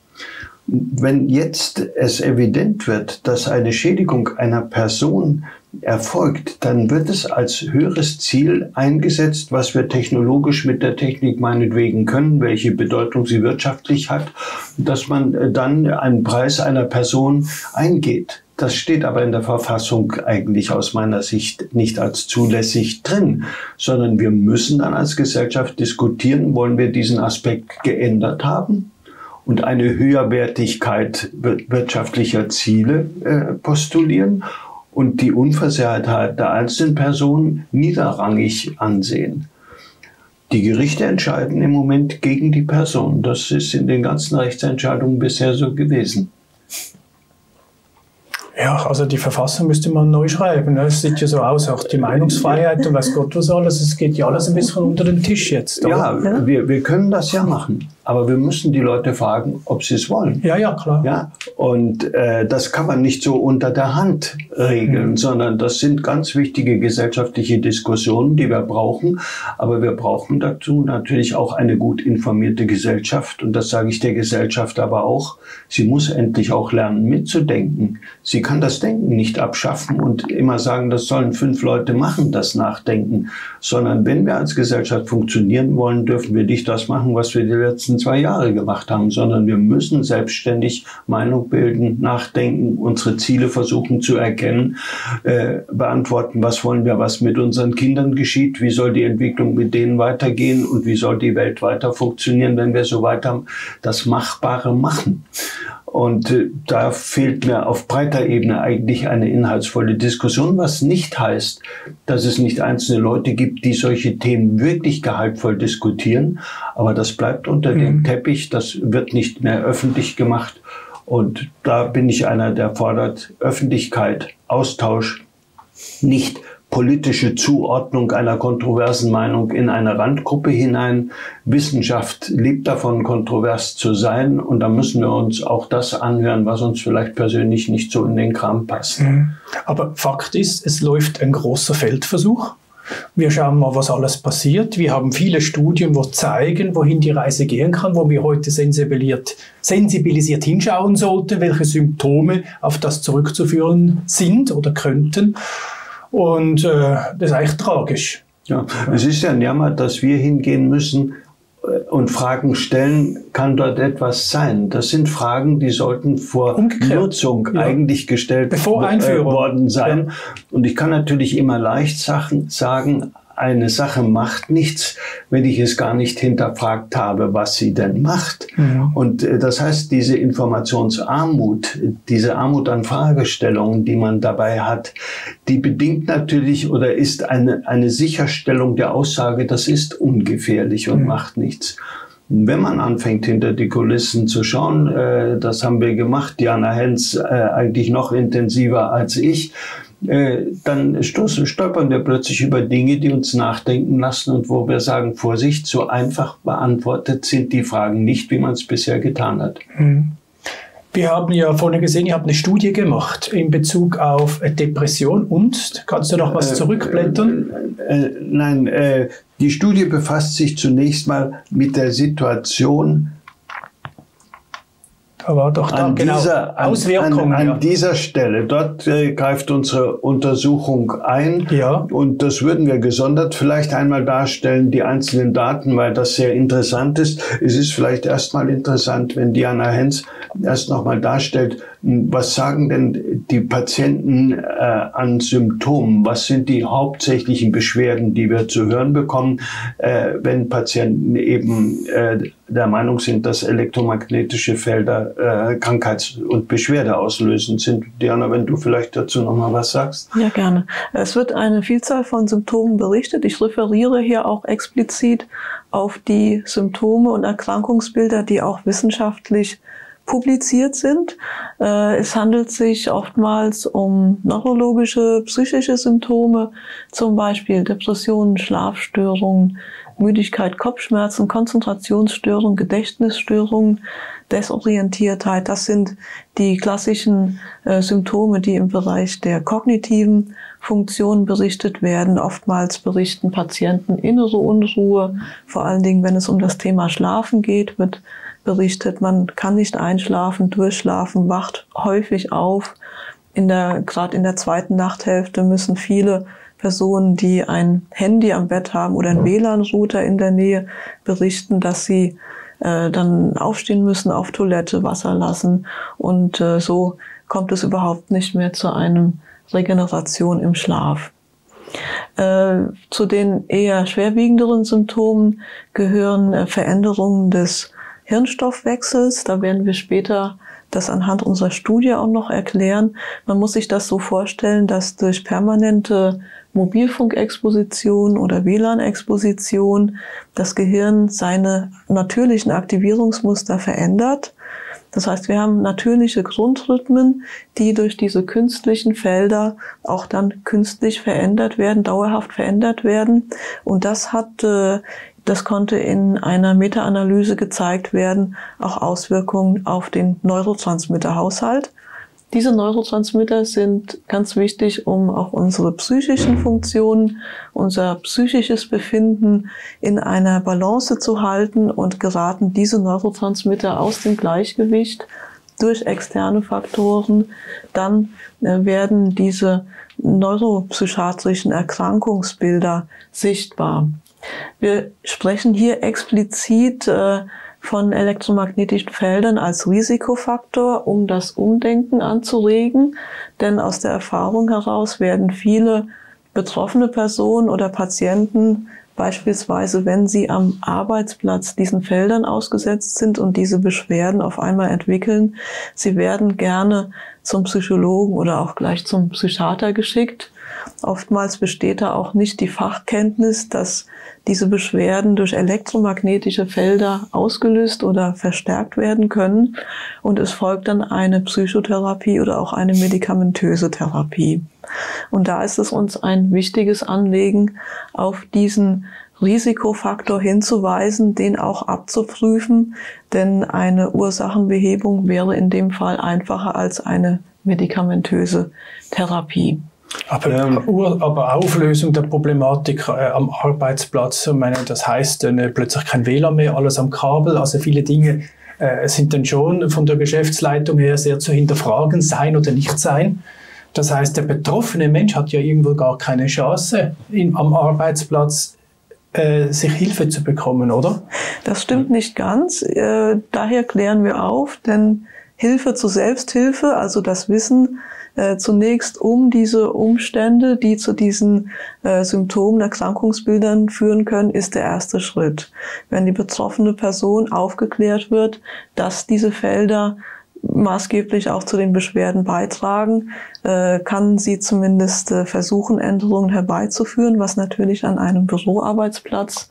Wenn jetzt es evident wird, dass eine Schädigung einer Person erfolgt, dann wird es als höheres Ziel eingesetzt, was wir technologisch mit der Technik meinetwegen können, welche Bedeutung sie wirtschaftlich hat, dass man dann einen Preis einer Person eingeht. Das steht aber in der Verfassung eigentlich aus meiner Sicht nicht als zulässig drin, sondern wir müssen dann als Gesellschaft diskutieren, wollen wir diesen Aspekt geändert haben und eine Höherwertigkeit wirtschaftlicher Ziele äh, postulieren und die Unversehrtheit der einzelnen Personen niederrangig ansehen. Die Gerichte entscheiden im Moment gegen die Person. Das ist in den ganzen Rechtsentscheidungen bisher so gewesen. Ja, also die Verfassung müsste man neu schreiben. Es sieht ja so aus, auch die Meinungsfreiheit und weiß Gott was alles. Es geht ja alles ein bisschen unter den Tisch jetzt. Ja, ja, wir, wir können das ja machen. Aber wir müssen die Leute fragen, ob sie es wollen. Ja, ja, klar. Ja? Und äh, das kann man nicht so unter der Hand regeln, mhm. sondern das sind ganz wichtige gesellschaftliche Diskussionen, die wir brauchen. Aber wir brauchen dazu natürlich auch eine gut informierte Gesellschaft. Und das sage ich der Gesellschaft aber auch. Sie muss endlich auch lernen, mitzudenken. Sie kann das Denken nicht abschaffen und immer sagen, das sollen fünf Leute machen, das Nachdenken. Sondern wenn wir als Gesellschaft funktionieren wollen, dürfen wir nicht das machen, was wir die letzten zwei Jahre gemacht haben, sondern wir müssen selbstständig Meinung bilden, nachdenken, unsere Ziele versuchen zu erkennen, äh, beantworten, was wollen wir, was mit unseren Kindern geschieht, wie soll die Entwicklung mit denen weitergehen und wie soll die Welt weiter funktionieren, wenn wir so weiter das Machbare machen. Und äh, da fehlt mir auf breiter Ebene eigentlich eine inhaltsvolle Diskussion, was nicht heißt, dass es nicht einzelne Leute gibt, die solche Themen wirklich gehaltvoll diskutieren, aber das bleibt unter mhm. dem Teppich, das wird nicht mehr öffentlich gemacht und da bin ich einer, der fordert Öffentlichkeit, Austausch, nicht politische Zuordnung einer kontroversen Meinung in eine Randgruppe hinein. Wissenschaft lebt davon, kontrovers zu sein. Und da müssen wir uns auch das anhören, was uns vielleicht persönlich nicht so in den Kram passt. Aber Fakt ist, es läuft ein großer Feldversuch. Wir schauen mal, was alles passiert. Wir haben viele Studien, die zeigen, wohin die Reise gehen kann, wo wir heute sensibilisiert, sensibilisiert hinschauen sollten, welche Symptome auf das zurückzuführen sind oder könnten. Und äh, das ist eigentlich tragisch. Ja, es ist ja ein Jammer, dass wir hingehen müssen und Fragen stellen, kann dort etwas sein? Das sind Fragen, die sollten vor Umgekehrt. Nutzung ja. eigentlich gestellt Bevor Einführung. worden sein. Ja. Und ich kann natürlich immer leicht sagen, eine Sache macht nichts, wenn ich es gar nicht hinterfragt habe, was sie denn macht. Ja. Und das heißt, diese Informationsarmut, diese Armut an Fragestellungen, die man dabei hat, die bedingt natürlich oder ist eine, eine Sicherstellung der Aussage, das ist ungefährlich und ja. macht nichts. Wenn man anfängt, hinter die Kulissen zu schauen, äh, das haben wir gemacht, Diana Henz äh, eigentlich noch intensiver als ich, dann stoßen, stolpern wir plötzlich über Dinge, die uns nachdenken lassen und wo wir sagen, Vorsicht, so einfach beantwortet sind die Fragen nicht, wie man es bisher getan hat. Wir haben ja vorhin gesehen, ihr habt eine Studie gemacht in Bezug auf Depression und, kannst du noch was äh, zurückblättern? Äh, äh, nein, äh, die Studie befasst sich zunächst mal mit der Situation, Aber doch da, an genau. dieser, an, Auswirkungen, an, an ja. dieser Stelle, dort äh, greift unsere Untersuchung ein ja. und das würden wir gesondert vielleicht einmal darstellen, die einzelnen Daten, weil das sehr interessant ist. Es ist vielleicht erstmal interessant, wenn Diana Henz erst nochmal darstellt, was sagen denn die Patienten äh, an Symptomen? Was sind die hauptsächlichen Beschwerden, die wir zu hören bekommen, äh, wenn Patienten eben äh, der Meinung sind, dass elektromagnetische Felder äh, krankheits- und beschwerdeauslösend sind? Diana, wenn du vielleicht dazu noch mal was sagst. Ja, gerne. Es wird eine Vielzahl von Symptomen berichtet. Ich referiere hier auch explizit auf die Symptome und Erkrankungsbilder, die auch wissenschaftlich publiziert sind. Es handelt sich oftmals um neurologische, psychische Symptome, zum Beispiel Depressionen, Schlafstörungen, Müdigkeit, Kopfschmerzen, Konzentrationsstörungen, Gedächtnisstörungen, Desorientiertheit. Das sind die klassischen Symptome, die im Bereich der kognitiven Funktionen berichtet werden. Oftmals berichten Patienten innere Unruhe, vor allen Dingen, wenn es um das Thema Schlafen geht, wird berichtet, man kann nicht einschlafen, durchschlafen, wacht häufig auf. In der, gerade in der zweiten Nachthälfte müssen viele Personen, die ein Handy am Bett haben oder einen W L A N-Router in der Nähe, berichten, dass sie äh, dann aufstehen müssen, auf Toilette, Wasser lassen. Und äh, so kommt es überhaupt nicht mehr zu einer Regeneration im Schlaf. Äh, zu den eher schwerwiegenderen Symptomen gehören äh, Veränderungen des Hirnstoffwechsels. Da werden wir später das anhand unserer Studie auch noch erklären. Man muss sich das so vorstellen, dass durch permanente Mobilfunkexposition oder W L A N-Exposition das Gehirn seine natürlichen Aktivierungsmuster verändert. Das heißt, wir haben natürliche Grundrhythmen, die durch diese künstlichen Felder auch dann künstlich verändert werden, dauerhaft verändert werden. Und das hat, das konnte in einer Meta-Analyse gezeigt werden, auch Auswirkungen auf den Neurotransmitterhaushalt. Diese Neurotransmitter sind ganz wichtig, um auch unsere psychischen Funktionen, unser psychisches Befinden in einer Balance zu halten, und geraten diese Neurotransmitter aus dem Gleichgewicht durch externe Faktoren, dann werden diese neuropsychiatrischen Erkrankungsbilder sichtbar. Wir sprechen hier explizit äh, von elektromagnetischen Feldern als Risikofaktor, um das Umdenken anzuregen. Denn aus der Erfahrung heraus werden viele betroffene Personen oder Patienten beispielsweise, wenn sie am Arbeitsplatz diesen Feldern ausgesetzt sind und diese Beschwerden auf einmal entwickeln, sie werden gerne zum Psychologen oder auch gleich zum Psychiater geschickt. Oftmals besteht da auch nicht die Fachkenntnis, dass diese Beschwerden durch elektromagnetische Felder ausgelöst oder verstärkt werden können, und es folgt dann eine Psychotherapie oder auch eine medikamentöse Therapie. Und da ist es uns ein wichtiges Anliegen, auf diesen Risikofaktor hinzuweisen, den auch abzuprüfen, denn eine Ursachenbehebung wäre in dem Fall einfacher als eine medikamentöse Therapie. Aber, ähm, aber Auflösung der Problematik äh, am Arbeitsplatz, ich meine, das heißt äh, plötzlich kein W L A N mehr, alles am Kabel, also viele Dinge äh, sind dann schon von der Geschäftsleitung her sehr zu hinterfragen, sein oder nicht sein. Das heißt, der betroffene Mensch hat ja irgendwo gar keine Chance, in, am Arbeitsplatz äh, sich Hilfe zu bekommen, oder? Das stimmt nicht ganz, äh, daher klären wir auf, denn Hilfe zur Selbsthilfe, also das Wissen, Äh, zunächst um diese Umstände, die zu diesen äh, Symptomen, Erkrankungsbildern führen können, ist der erste Schritt. Wenn die betroffene Person aufgeklärt wird, dass diese Felder maßgeblich auch zu den Beschwerden beitragen, äh, kann sie zumindest äh, versuchen, Änderungen herbeizuführen, was natürlich an einem Büroarbeitsplatz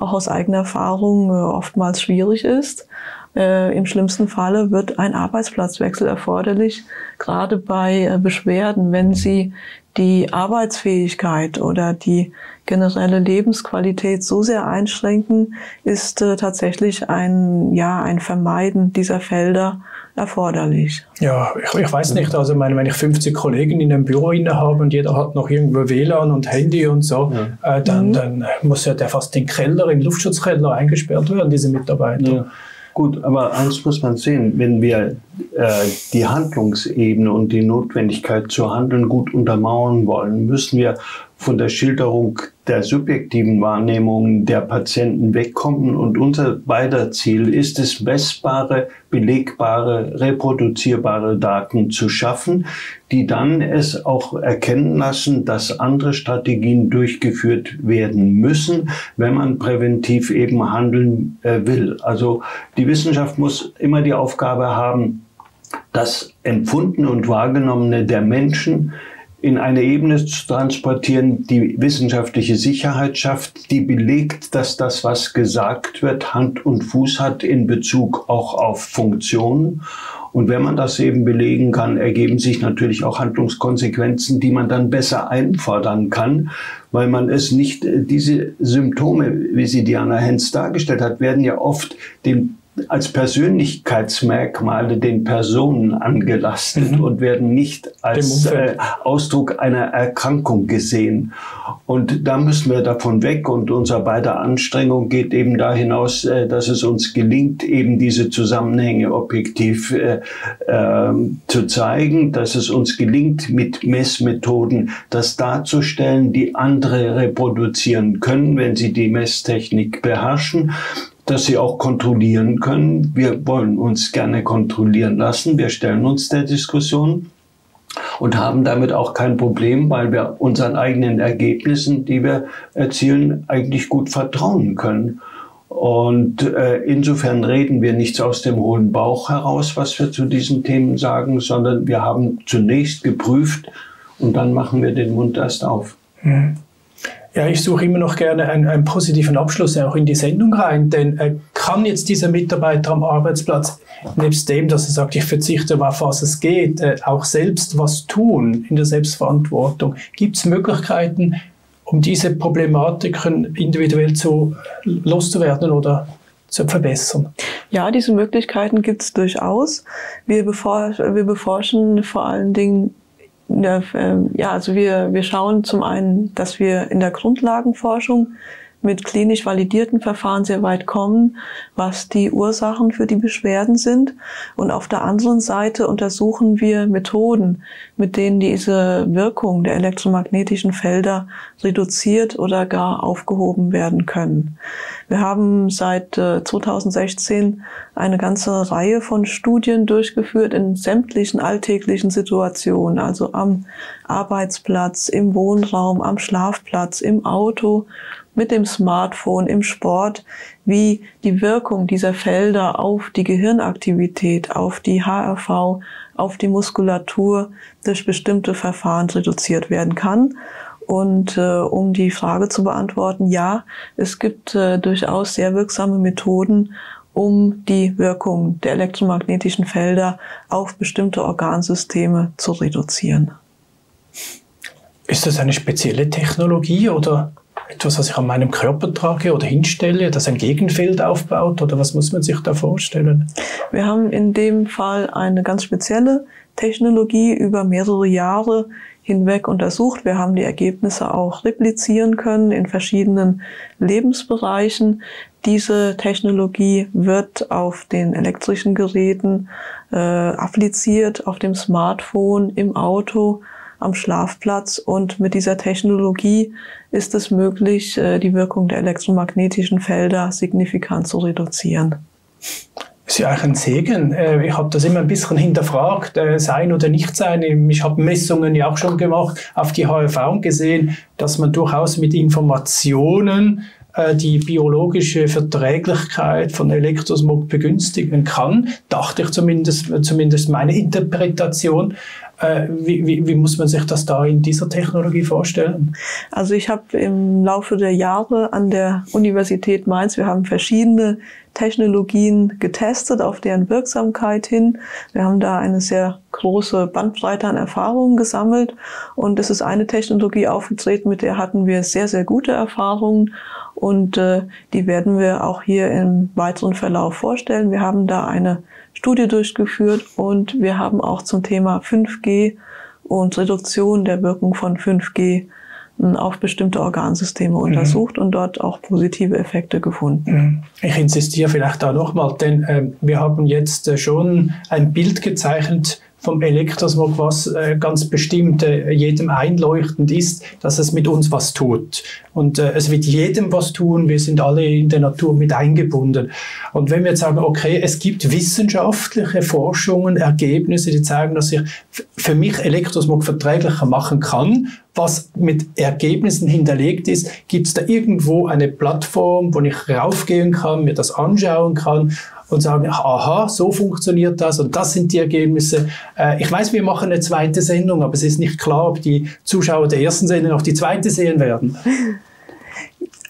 auch aus eigener Erfahrung äh, oftmals schwierig ist. Äh, im schlimmsten Falle wird ein Arbeitsplatzwechsel erforderlich, gerade bei äh, Beschwerden, wenn sie die Arbeitsfähigkeit oder die generelle Lebensqualität so sehr einschränken, ist äh, tatsächlich ein, ja, ein Vermeiden dieser Felder erforderlich. Ja, ich, ich weiß nicht, also meine, wenn ich fünfzig Kollegen in einem Büro inne habe und jeder hat noch irgendwo W L A N und Handy und so, ja. äh, dann, mhm. dann muss ja der fast in den Keller, in den Luftschutzkeller eingesperrt werden, diese Mitarbeiter. Ja. Gut, aber eins muss man sehen, wenn wir äh, die Handlungsebene und die Notwendigkeit zu handeln gut untermauern wollen, müssen wir von der Schilderung der subjektiven Wahrnehmungen der Patienten wegkommen, und unser beider Ziel ist es, messbare, belegbare, reproduzierbare Daten zu schaffen, die dann es auch erkennen lassen, dass andere Strategien durchgeführt werden müssen, wenn man präventiv eben handeln äh, will. Also die Wissenschaft muss immer die Aufgabe haben, das Empfundene und Wahrgenommene der Menschen in eine Ebene zu transportieren, die wissenschaftliche Sicherheit schafft, die belegt, dass das, was gesagt wird, Hand und Fuß hat in Bezug auch auf Funktionen. Und wenn man das eben belegen kann, ergeben sich natürlich auch Handlungskonsequenzen, die man dann besser einfordern kann, weil man es nicht, diese Symptome, wie sie Diana Henz dargestellt hat, werden ja oft den als Persönlichkeitsmerkmale den Personen angelastet, mhm, und werden nicht als äh, Ausdruck einer Erkrankung gesehen. Und da müssen wir davon weg, und unser beider Anstrengung geht eben da hinaus, äh, dass es uns gelingt, eben diese Zusammenhänge objektiv äh, äh, zu zeigen, dass es uns gelingt, mit Messmethoden das darzustellen, die andere reproduzieren können, wenn sie die Messtechnik beherrschen. dass sie auch kontrollieren können. Wir wollen uns gerne kontrollieren lassen. Wir stellen uns der Diskussion und haben damit auch kein Problem, weil wir unseren eigenen Ergebnissen, die wir erzielen, eigentlich gut vertrauen können. Und äh, insofern reden wir nichts aus dem hohlen Bauch heraus, was wir zu diesen Themen sagen, sondern wir haben zunächst geprüft und dann machen wir den Mund erst auf. Hm. Ja, ich suche immer noch gerne einen, einen positiven Abschluss auch in die Sendung rein, denn äh, kann jetzt dieser Mitarbeiter am Arbeitsplatz, nebst dem, dass er sagt, ich verzichte auf was es geht, äh, auch selbst was tun in der Selbstverantwortung? Gibt es Möglichkeiten, um diese Problematiken individuell zu, loszuwerden oder zu verbessern? Ja, diese Möglichkeiten gibt es durchaus. Wir, befor wir beforschen vor allen Dingen, ja, also wir, wir schauen zum einen, dass wir in der Grundlagenforschung mit klinisch validierten Verfahren sehr weit kommen, was die Ursachen für die Beschwerden sind. Und auf der anderen Seite untersuchen wir Methoden, mit denen diese Wirkung der elektromagnetischen Felder reduziert oder gar aufgehoben werden können. Wir haben seit zweitausendsechzehn eine ganze Reihe von Studien durchgeführt in sämtlichen alltäglichen Situationen, also am Arbeitsplatz, im Wohnraum, am Schlafplatz, im Auto, mit dem Smartphone, im Sport, wie die Wirkung dieser Felder auf die Gehirnaktivität, auf die H R V, auf die Muskulatur durch bestimmte Verfahren reduziert werden kann. Und äh, um die Frage zu beantworten, ja, es gibt äh, durchaus sehr wirksame Methoden, um die Wirkung der elektromagnetischen Felder auf bestimmte Organsysteme zu reduzieren. Ist das eine spezielle Technologie oder etwas, was ich an meinem Körper trage oder hinstelle, das ein Gegenfeld aufbaut? Oder was muss man sich da vorstellen? Wir haben in dem Fall eine ganz spezielle Technologie über mehrere Jahre hinweg untersucht. Wir haben die Ergebnisse auch replizieren können in verschiedenen Lebensbereichen. Diese Technologie wird auf den elektrischen Geräten äh, appliziert, auf dem Smartphone, im Auto, am Schlafplatz, und mit dieser Technologie ist es möglich, die Wirkung der elektromagnetischen Felder signifikant zu reduzieren. Das ist ja eigentlich ein Segen. Ich habe das immer ein bisschen hinterfragt, sein oder nicht sein. Ich habe Messungen ja auch schon gemacht auf die H R V und gesehen, dass man durchaus mit Informationen die biologische Verträglichkeit von Elektrosmog begünstigen kann, dachte ich zumindest, zumindest meine Interpretation. Wie, wie, wie muss man sich das da in dieser Technologie vorstellen? Also ich habe im Laufe der Jahre an der Universität Mainz, wir haben verschiedene Technologien getestet, auf deren Wirksamkeit hin. Wir haben da eine sehr große Bandbreite an Erfahrungen gesammelt und es ist eine Technologie aufgetreten, mit der hatten wir sehr, sehr gute Erfahrungen. Und äh, die werden wir auch hier im weiteren Verlauf vorstellen. Wir haben da eine Studie durchgeführt und wir haben auch zum Thema fünf G und Reduktion der Wirkung von fünf G auf bestimmte Organsysteme untersucht mhm. und dort auch positive Effekte gefunden. Ich insistiere vielleicht da nochmal, denn äh, wir haben jetzt äh, schon ein Bild gezeichnet vom Elektrosmog, was äh, ganz bestimmt äh, jedem einleuchtend ist, dass es mit uns was tut. Und äh, es wird jedem was tun, wir sind alle in der Natur mit eingebunden. Und wenn wir jetzt sagen, okay, es gibt wissenschaftliche Forschungen, Ergebnisse, die zeigen, dass ich für mich Elektrosmog verträglicher machen kann, was mit Ergebnissen hinterlegt ist, gibt es da irgendwo eine Plattform, wo ich raufgehen kann, mir das anschauen kann und sagen, aha, so funktioniert das und das sind die Ergebnisse. Äh, ich weiß, wir machen eine zweite Sendung, aber es ist nicht klar, ob die Zuschauer der ersten Sendung auch die zweite sehen werden.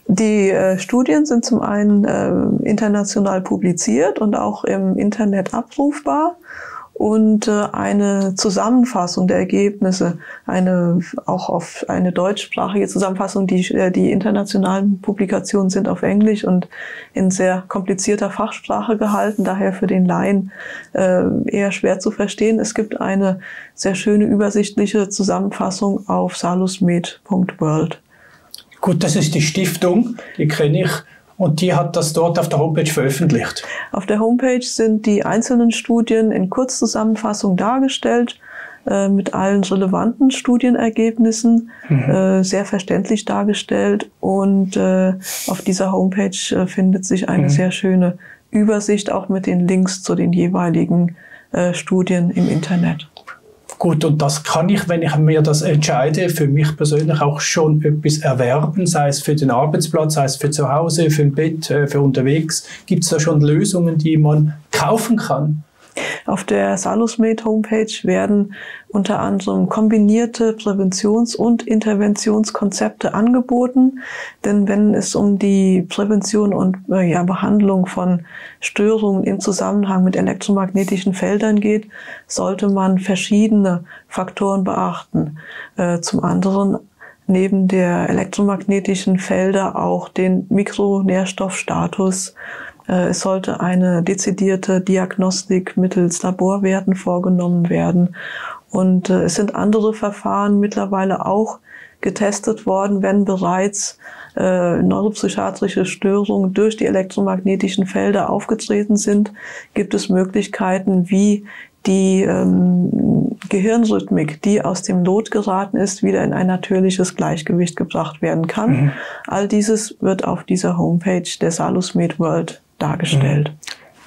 Die äh, Studien sind zum einen äh, international publiziert und auch im Internet abrufbar. Und äh, eine Zusammenfassung der Ergebnisse, eine auch auf eine deutschsprachige Zusammenfassung, die, die internationalen Publikationen sind auf Englisch und in sehr komplizierter Fachsprache gehalten, daher für den Laien äh, eher schwer zu verstehen. Es gibt eine sehr schöne übersichtliche Zusammenfassung auf salusmed punkt world. Gut, das ist die Stiftung, die kenne ich. und die hat das dort auf der Homepage veröffentlicht. Auf der Homepage sind die einzelnen Studien in Kurzzusammenfassung dargestellt, äh, mit allen relevanten Studienergebnissen, mhm. äh, sehr verständlich dargestellt, und äh, auf dieser Homepage äh, findet sich eine mhm. sehr schöne Übersicht, auch mit den Links zu den jeweiligen äh, Studien im Internet. Gut, und das kann ich, wenn ich mir das entscheide, für mich persönlich auch schon etwas erwerben, sei es für den Arbeitsplatz, sei es für zu Hause, für ein Bett, für unterwegs. Gibt es da schon Lösungen, die man kaufen kann? Auf der SalusMed-Homepage werden unter anderem kombinierte Präventions- und Interventionskonzepte angeboten. Denn wenn es um die Prävention und äh, ja, Behandlung von Störungen im Zusammenhang mit elektromagnetischen Feldern geht, sollte man verschiedene Faktoren beachten. Äh, zum anderen neben der elektromagnetischen Felder auch den Mikronährstoffstatus. Es sollte eine dezidierte Diagnostik mittels Laborwerten vorgenommen werden. Und es sind andere Verfahren mittlerweile auch getestet worden, wenn bereits äh, neuropsychiatrische Störungen durch die elektromagnetischen Felder aufgetreten sind, gibt es Möglichkeiten, wie die ähm, Gehirnrhythmik, die aus dem Lot geraten ist, wieder in ein natürliches Gleichgewicht gebracht werden kann. Mhm. All dieses wird auf dieser Homepage der SalusMed World dargestellt.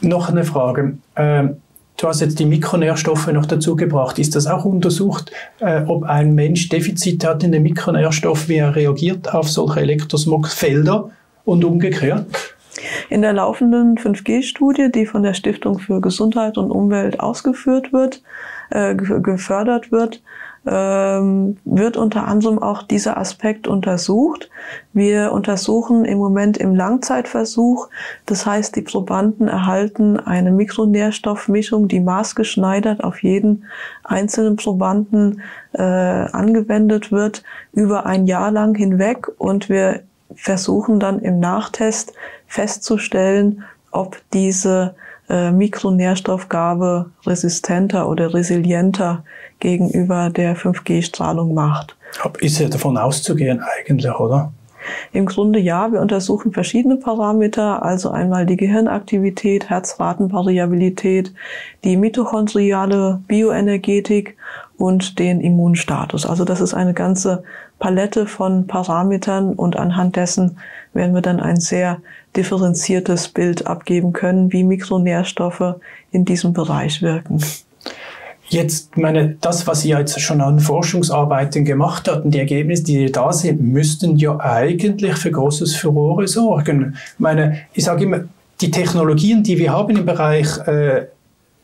Mhm. Noch eine Frage. Ähm, du hast jetzt die Mikronährstoffe noch dazu gebracht. Ist das auch untersucht, äh, ob ein Mensch Defizite hat in den Mikronährstoffen, wie er reagiert auf solche Elektrosmogfelder und umgekehrt? In der laufenden fünf G-Studie, die von der Stiftung für Gesundheit und Umwelt ausgeführt wird, äh, gefördert wird, ähm, wird unter anderem auch dieser Aspekt untersucht. Wir untersuchen im Moment im Langzeitversuch, das heißt, die Probanden erhalten eine Mikronährstoffmischung, die maßgeschneidert auf jeden einzelnen Probanden äh, angewendet wird, über ein Jahr lang hinweg, und wir versuchen dann im Nachtest festzustellen, ob diese äh, Mikronährstoffgabe resistenter oder resilienter gegenüber der fünf G-Strahlung macht. Ist ja davon auszugehen eigentlich, oder? Im Grunde ja, wir untersuchen verschiedene Parameter, also einmal die Gehirnaktivität, Herzratenvariabilität, die mitochondriale Bioenergetik und den Immunstatus. Also das ist eine ganze Palette von Parametern, und anhand dessen werden wir dann ein sehr differenziertes Bild abgeben können, wie Mikronährstoffe in diesem Bereich wirken. Jetzt, meine, das, was ihr jetzt schon an Forschungsarbeiten gemacht habt, und die Ergebnisse, die da sind, müssten ja eigentlich für großes Furore sorgen. Meine, ich sage immer, die Technologien, die wir haben im Bereich äh,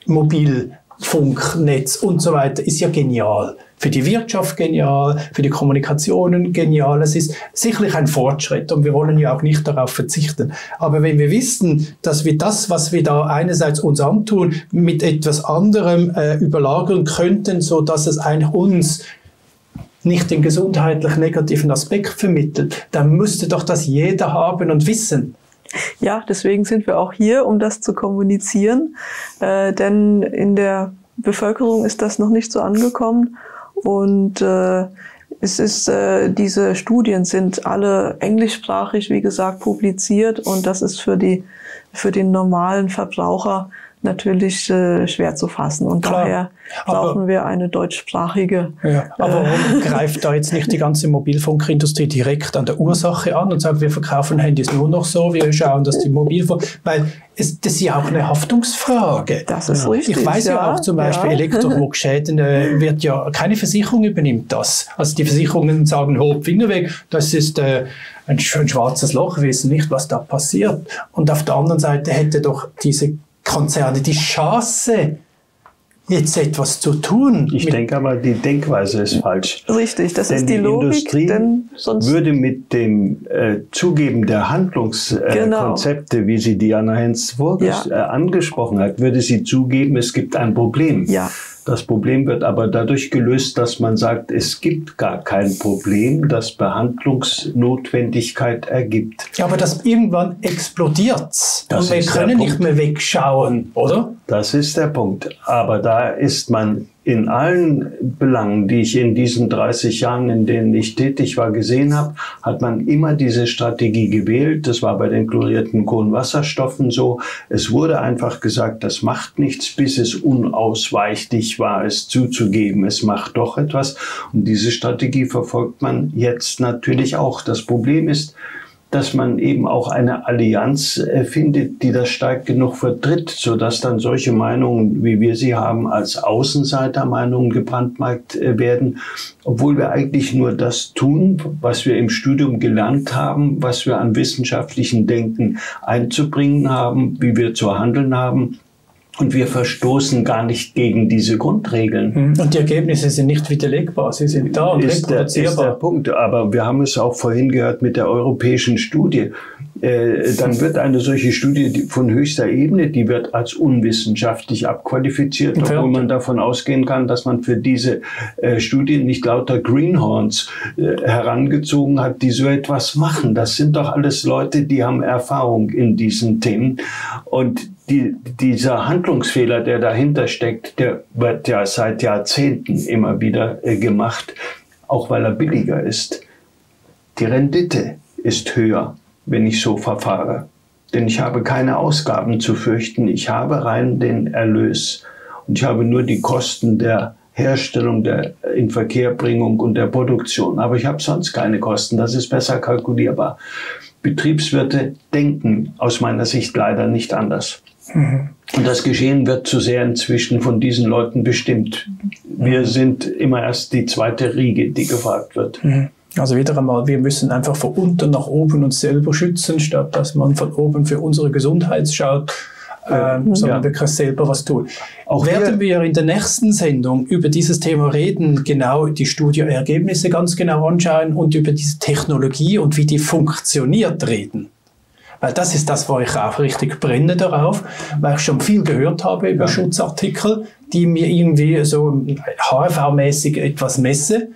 Mobilfunknetz und so weiter, ist ja genial. Für die Wirtschaft genial, für die Kommunikationen genial. Es ist sicherlich ein Fortschritt, und wir wollen ja auch nicht darauf verzichten. Aber wenn wir wissen, dass wir das, was wir da einerseits uns antun, mit etwas anderem äh, überlagern könnten, so dass es eigentlich uns nicht den gesundheitlich negativen Aspekt vermittelt, dann müsste doch das jeder haben und wissen. Ja, deswegen sind wir auch hier, um das zu kommunizieren. Äh, denn in der Bevölkerung ist das noch nicht so angekommen. Und äh, es ist, äh, diese Studien sind alle englischsprachig, wie gesagt, publiziert, und das ist für die für den normalen Verbraucher natürlich äh, schwer zu fassen, und Klar. daher brauchen aber, wir eine deutschsprachige. Ja, aber äh, greift da jetzt nicht die ganze Mobilfunkindustrie direkt an der Ursache an und sagt, wir verkaufen Handys nur noch so, wir schauen, dass die Mobilfunk, weil es, das ist ja auch eine Haftungsfrage. Das ist richtig. Ich weiß ja, ja auch zum Beispiel, ja. Elektromogschäden äh, wird ja, keine Versicherung übernimmt das. Also die Versicherungen sagen, hob Finger weg, das ist äh, ein schön schwarzes Loch, wir wissen nicht, was da passiert. Und auf der anderen Seite hätte doch diese Konzerne die Chance, jetzt etwas zu tun. Ich denke aber, die Denkweise ist falsch. Richtig, das ist die Logik. Denn die Industrie sonst würde mit dem äh, Zugeben der Handlungskonzepte, äh, genau. wie sie Diana Henz ja. äh, angesprochen hat, würde sie zugeben, es gibt ein Problem. Ja. Das Problem wird aber dadurch gelöst, dass man sagt, es gibt gar kein Problem, das Behandlungsnotwendigkeit ergibt. Ja, aber das irgendwann explodiert es. Und wir können nicht mehr wegschauen, oder? Das ist der Punkt. Aber da ist man in allen Belangen, die ich in diesen dreißig Jahren, in denen ich tätig war, gesehen habe, hat man immer diese Strategie gewählt. Das war bei den chlorierten Kohlenwasserstoffen so. Es wurde einfach gesagt, das macht nichts, bis es unausweichlich war, es zuzugeben. Es macht doch etwas. Und diese Strategie verfolgt man jetzt natürlich auch. Das Problem ist, dass man eben auch eine Allianz findet, die das stark genug vertritt, sodass dann solche Meinungen, wie wir sie haben, als Außenseitermeinungen gebrandmarkt werden, obwohl wir eigentlich nur das tun, was wir im Studium gelernt haben, was wir an wissenschaftlichen Denken einzubringen haben, wie wir zu handeln haben. Und wir verstoßen gar nicht gegen diese Grundregeln. Und die Ergebnisse sind nicht widerlegbar, sie sind da und reproduzierbar. Das ist der Punkt. Aber wir haben es auch vorhin gehört mit der europäischen Studie. Äh, dann wird eine solche Studie die von höchster Ebene, die wird als unwissenschaftlich abqualifiziert, obwohl man davon ausgehen kann, dass man für diese äh, Studien nicht lauter Greenhorns äh, herangezogen hat, die so etwas machen. Das sind doch alles Leute, die haben Erfahrung in diesen Themen. Und Die, dieser Handlungsfehler, der dahinter steckt, der wird ja seit Jahrzehnten immer wieder äh, gemacht, auch weil er billiger ist. Die Rendite ist höher, wenn ich so verfahre. Denn ich habe keine Ausgaben zu fürchten. Ich habe rein den Erlös. Und ich habe nur die Kosten der Herstellung, der Inverkehrbringung und der Produktion. Aber ich habe sonst keine Kosten. Das ist besser kalkulierbar. Betriebswirte denken aus meiner Sicht leider nicht anders. Und das Geschehen wird zu sehr inzwischen von diesen Leuten bestimmt. Wir sind immer erst die zweite Riege, die gefragt wird. Also wieder einmal, wir müssen einfach von unten nach oben uns selber schützen, statt dass man von oben für unsere Gesundheit schaut, ähm, sondern ja. wir können selber was tun. Auch werden wir in der nächsten Sendung über dieses Thema reden, genau die Studieergebnisse ganz genau anschauen und über diese Technologie und wie die funktioniert reden. Weil das ist das, wo ich auch richtig brenne darauf, weil ich schon viel gehört habe über ja. Schutzartikel, die mir irgendwie so H F V-mäßig etwas messen.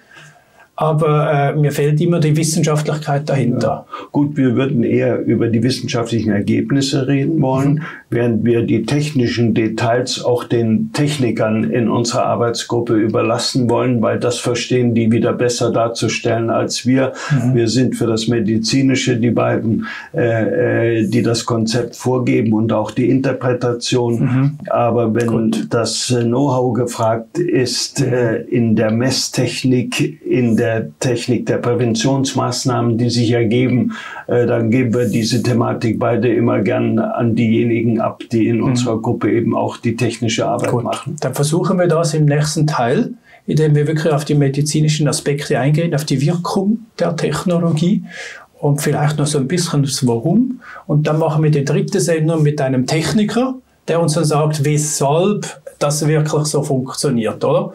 Aber äh, mir fehlt immer die Wissenschaftlichkeit dahinter. Ja. Gut, wir würden eher über die wissenschaftlichen Ergebnisse reden wollen, mhm. während wir die technischen Details auch den Technikern in unserer Arbeitsgruppe überlassen wollen, weil das verstehen die wieder besser darzustellen als wir. Mhm. Wir sind für das Medizinische die beiden, äh, die das Konzept vorgeben und auch die Interpretation. Mhm. Aber wenn Gut. das Know-how gefragt ist, mhm. äh, in der Messtechnik, in der der Technik der Präventionsmaßnahmen, die sich ergeben, äh, dann geben wir diese Thematik beide immer gern an diejenigen ab, die in mhm. unserer Gruppe eben auch die technische Arbeit Gut. machen. Dann versuchen wir das im nächsten Teil, indem wir wirklich auf die medizinischen Aspekte eingehen, auf die Wirkung der Technologie und vielleicht noch so ein bisschen das Warum. Und dann machen wir die dritte Sendung mit einem Techniker, der uns dann sagt, weshalb das wirklich so funktioniert, oder?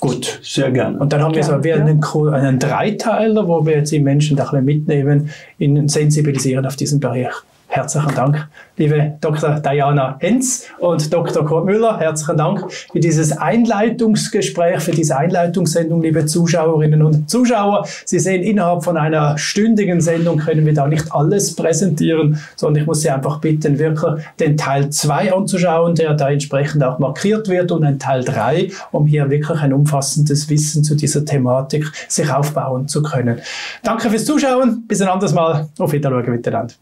Gut, sehr gerne. Und dann haben gerne, wir so einen, ja. einen Dreiteiler, wo wir jetzt die Menschen ein bisschen mitnehmen, in sensibilisieren auf diesen Bereich. Herzlichen Dank, liebe Doktor Diana Henz und Doktor Kurt Müller. Herzlichen Dank für dieses Einleitungsgespräch, für diese Einleitungssendung, liebe Zuschauerinnen und Zuschauer. Sie sehen, innerhalb von einer stündigen Sendung können wir da nicht alles präsentieren, sondern ich muss Sie einfach bitten, wirklich den Teil zwei anzuschauen, der da entsprechend auch markiert wird, und einen Teil drei, um hier wirklich ein umfassendes Wissen zu dieser Thematik sich aufbauen zu können. Danke fürs Zuschauen. Bis ein anderes Mal. Auf Wiedersehen miteinander.